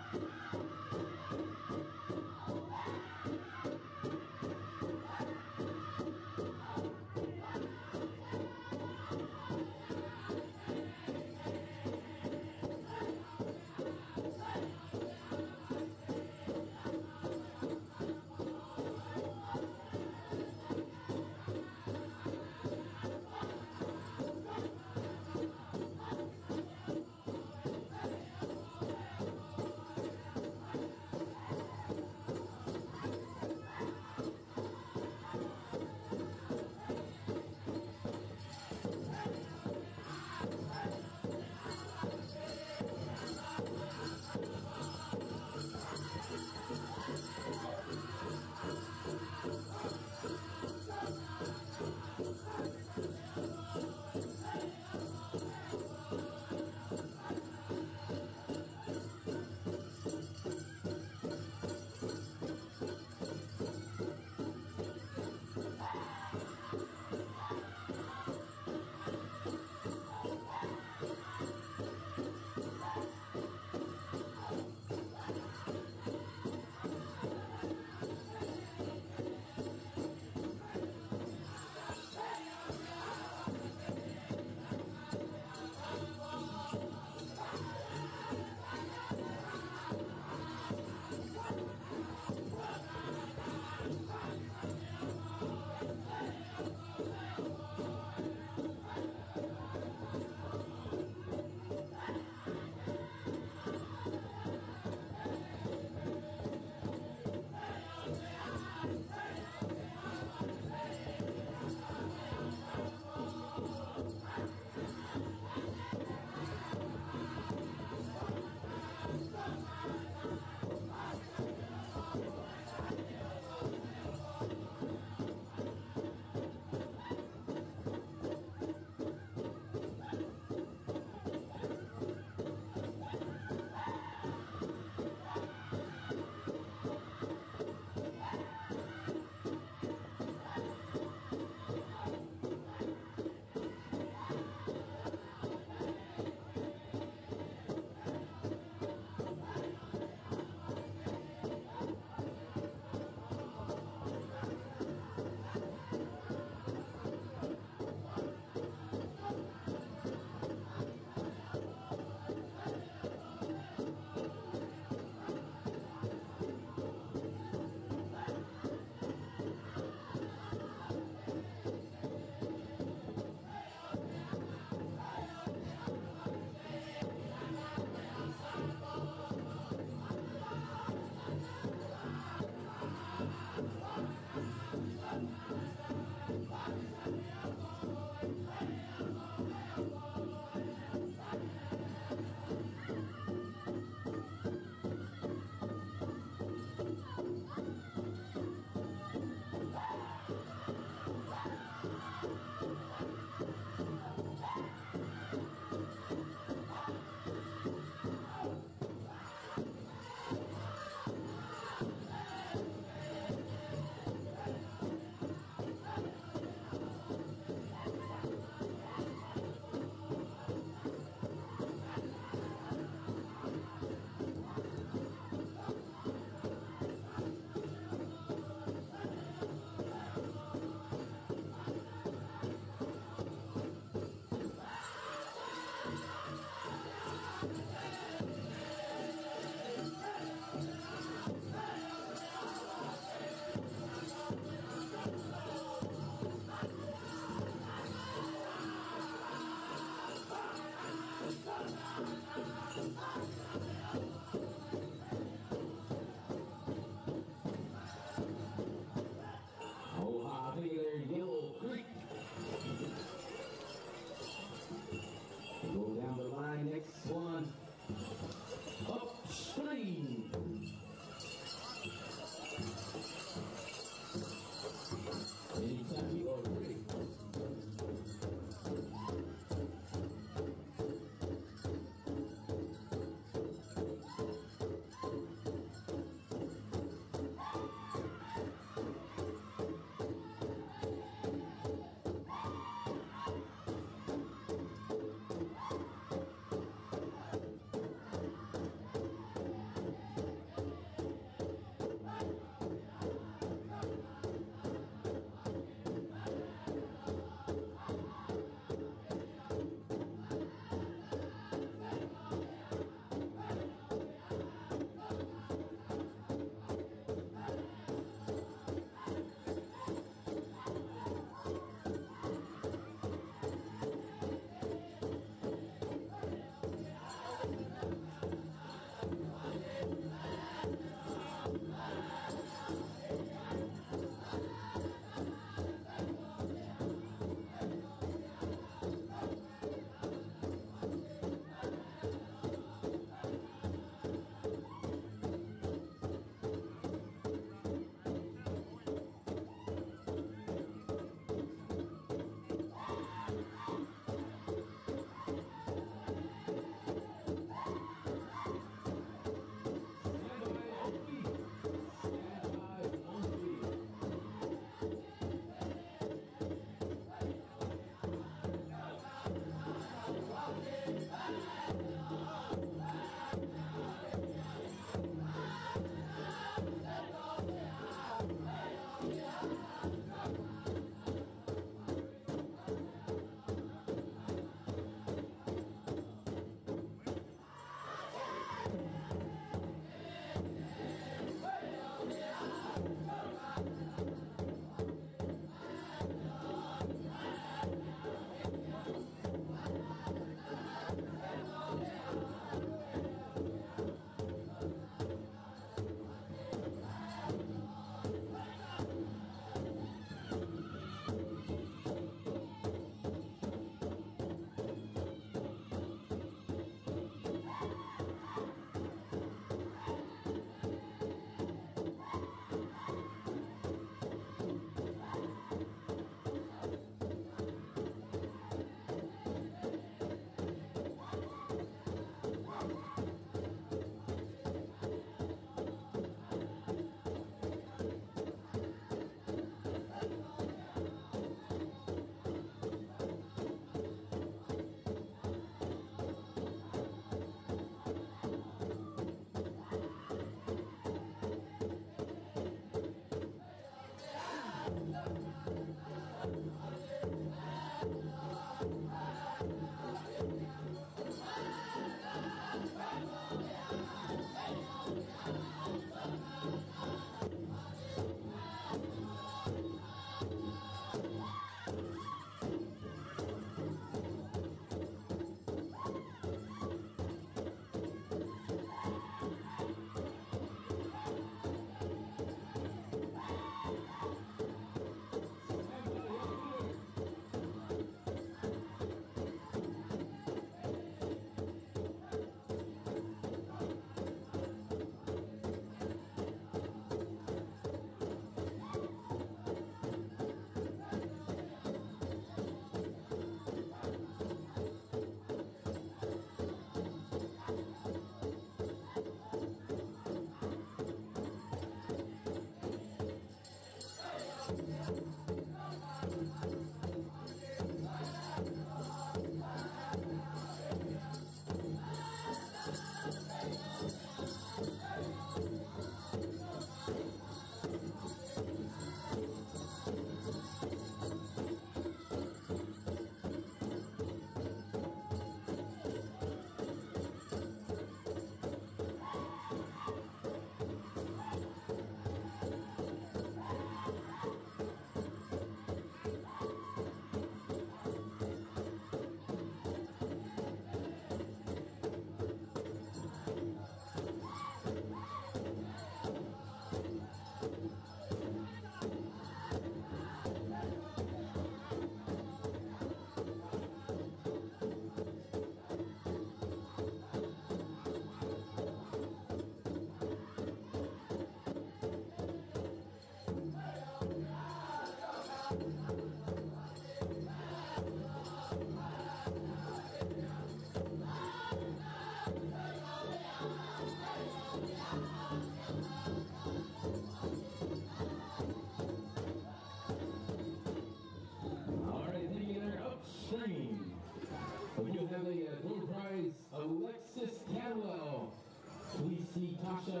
Anthony Tasha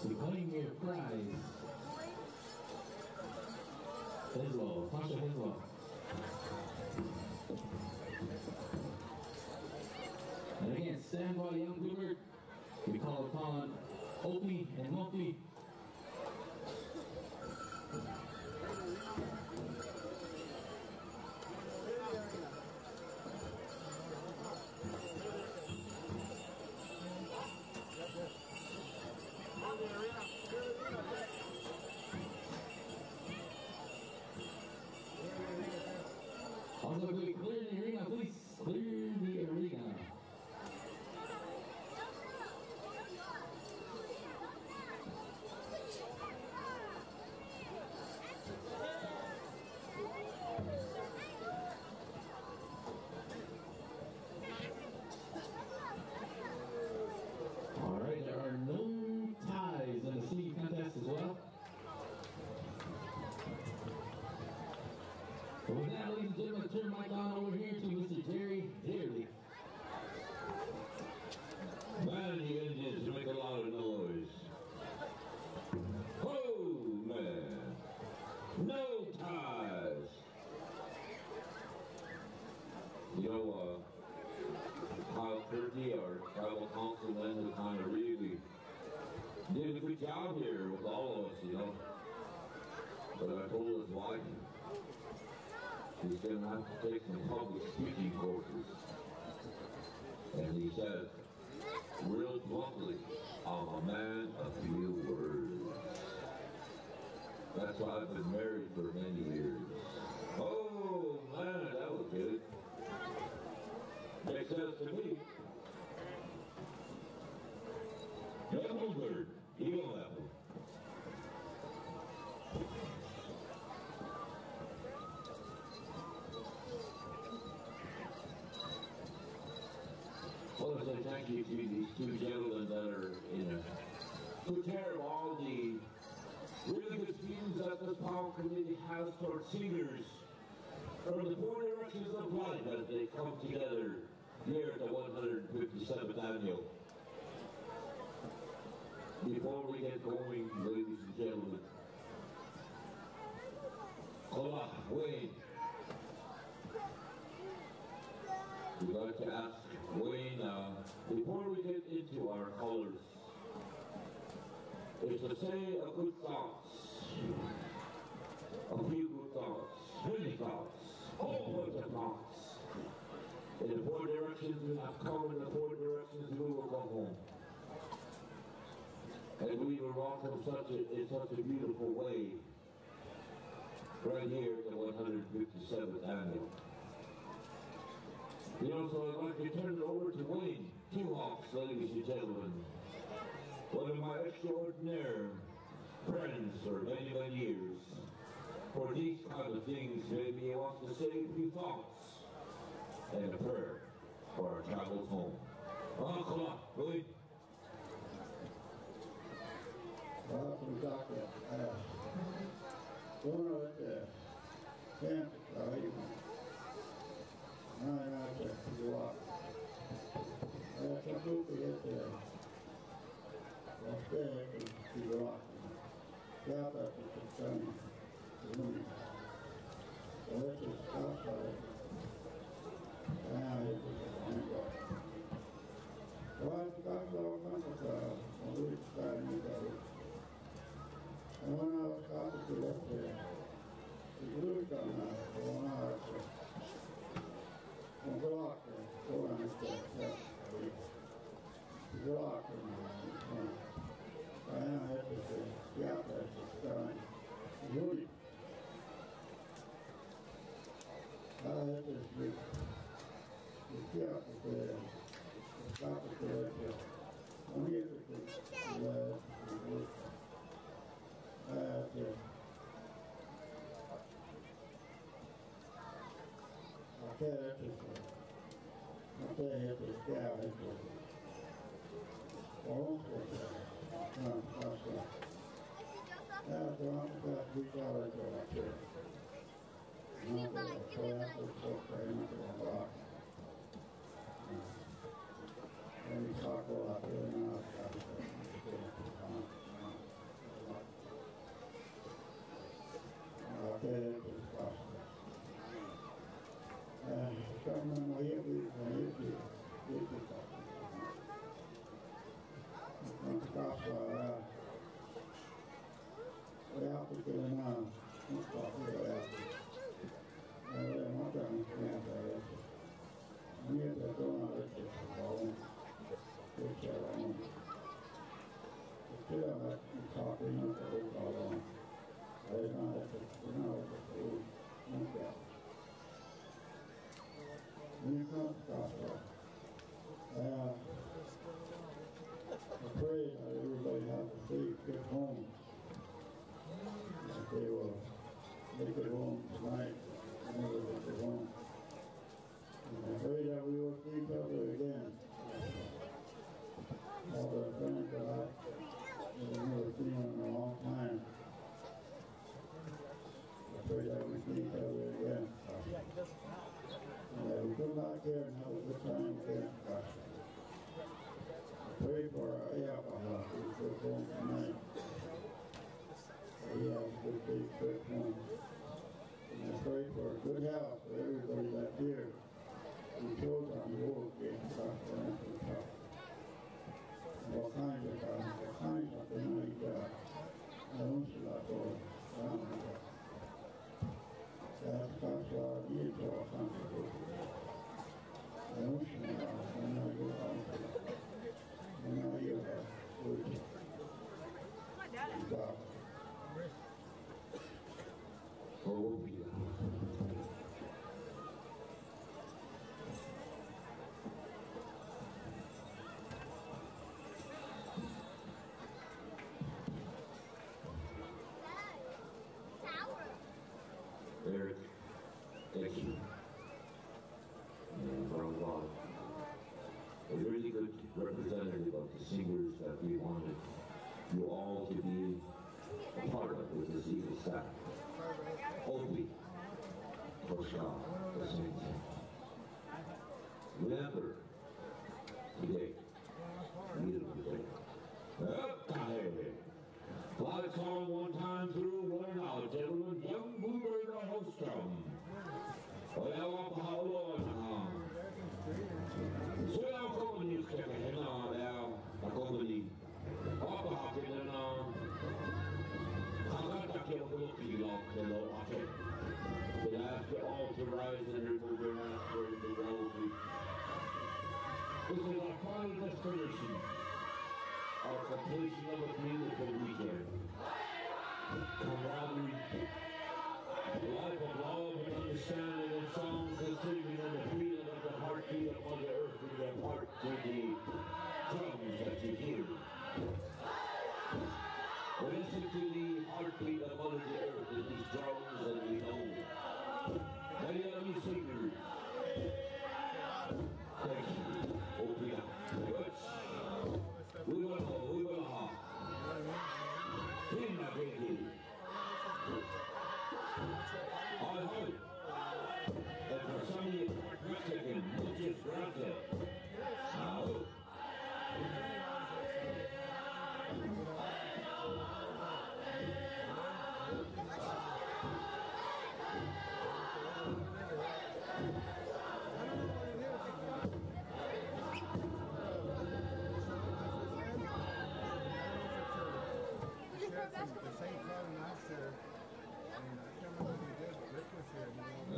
to the Collingwood prize. Henslow, Tasha Henslow. And again, stand by the young Bluebird. We call upon Oakley and Muffley. Also, everybody clear the arena, please. Clear the arena. Alright, there are no ties in the singing contest as well. So with that, ladies and gentlemen, turn the mic on over here to Mr. Jerry Daly. Why do you just make a lot of noise? Oh man, no ties. You know, Kyle Turkey, our tribal council, has kind of really did a good job here with all of us, you know. But I told his wife, he's going to have to take some public speaking courses. And he said, real bluntly, I'm a man of few words. That's why I've been married for many years. Oh, man, that was good. Makes sense to me. Young bird, eagle apple. Well, I say thank you to these two gentlemen that are, you know, who care of all the really good feelings that this power community has towards seniors from the four directions of life as they come together here at the 157th Annual. Before we get going, ladies and gentlemen, hola, Wayne. We'd like to ask Wayne, before we get into our colors, is to say a good thoughts, a few good thoughts, many thoughts, whole bunch of thoughts. In the four directions we have come, in the four directions we will go home. And we were welcomed in such a beautiful way, right here at the 157th Annual. You know, so I'd like to turn it over to Wayne Tewksbury, ladies and gentlemen. One of my extraordinary friends for many, many years. For these kind of things, maybe he wants to say a few thoughts and a prayer for our travels home. Uncle Wayne. Welcome, Doctor. How are you? stop after going on. Don't stop after. My time stands after. I'm here to go on with this phone. Take care of him. Still, I can talk to him for a while long. We're not at the food. I pray that everybody has a safe, good home. That they will make it home tonight, whenever they get home. And I pray that we will see each other again. All the friends that I've never seen in a long time. I pray that we see each other again. And that we come back here and have a good time again. Pray for our alcohol who goes home tonight. We have a good day, good home. And I pray for a good health for everybody that's here. And children who will get and all kinds of God, all kinds of things like God. I don't see that all around God. That's God's law, He is all kinds of people. I don't see that all around God. And now you have a good job. Oh, yeah. Tower. Eric, thank you. And for a while. A really good representative of the singers that we wanted you all to be a part of with this Eagle staff. Hopefully, for sure, the same thing. Remember, today, beautiful day. Up there. Fly song one time through, learn how to do it. Young Bluebird or Holstrom. Well, how long? So I'm coming to you, and I'm coming to I ask you all to rise and remove your hands for the road. This is our final destination, our completion of a beautiful weekend. Camaraderie. The life of love and understanding of songs that sing and the freedom of the heartbeat of Mother Earth in their heart with the drums that you hear. Listen to the heartbeat of Mother Earth in these drums that we know. Many of you singers. Thank you. Opiah. We will hold, we will hold. In my baby. I hope that for some of you Mexican butchers out there, I hope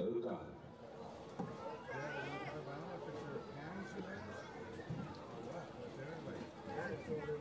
oh God. Thank you.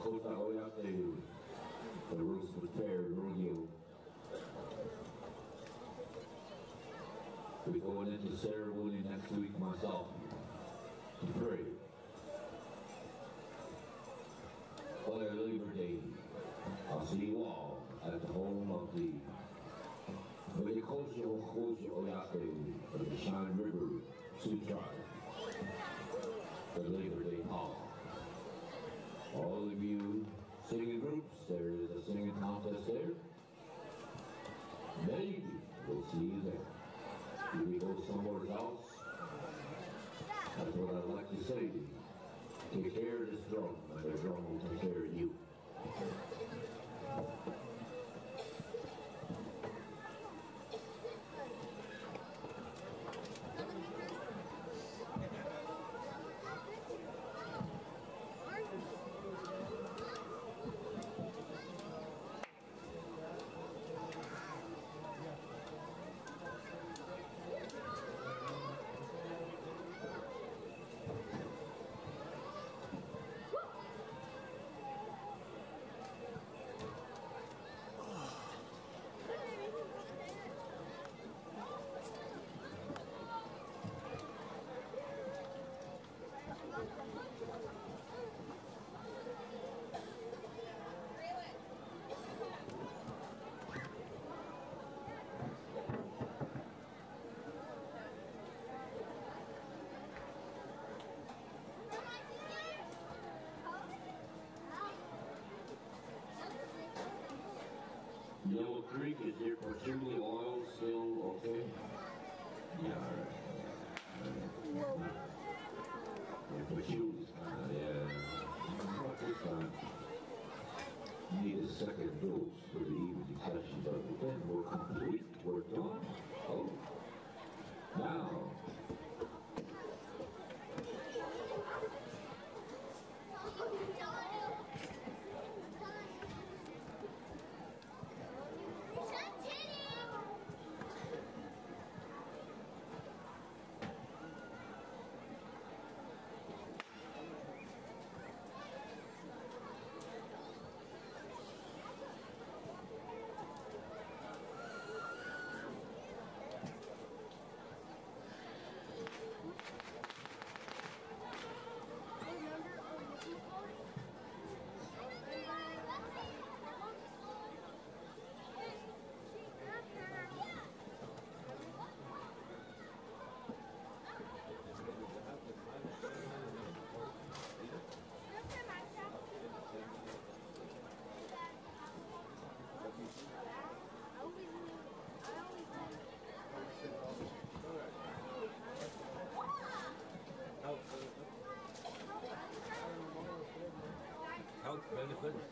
coach I always knew the roots were tearing from you. We're going into ceremony next week myself to pray. On our Labor Day, I'll see you all at the home of the Vedicosia Okosia Oyate of the Shine River Sioux Tribe, the Labor Day Hall. All of you singing groups, there is a singing contest there. Maybe we'll see you there. Do we go somewhere else? That's what I'd like to say. Take care of this drum, and the drum will take care of you. Yellow Creek, is there particularly oil still okay? Yeah, all right. But you need a second dose for the evening session, but then we're complete, we're done. Oh, health benefits.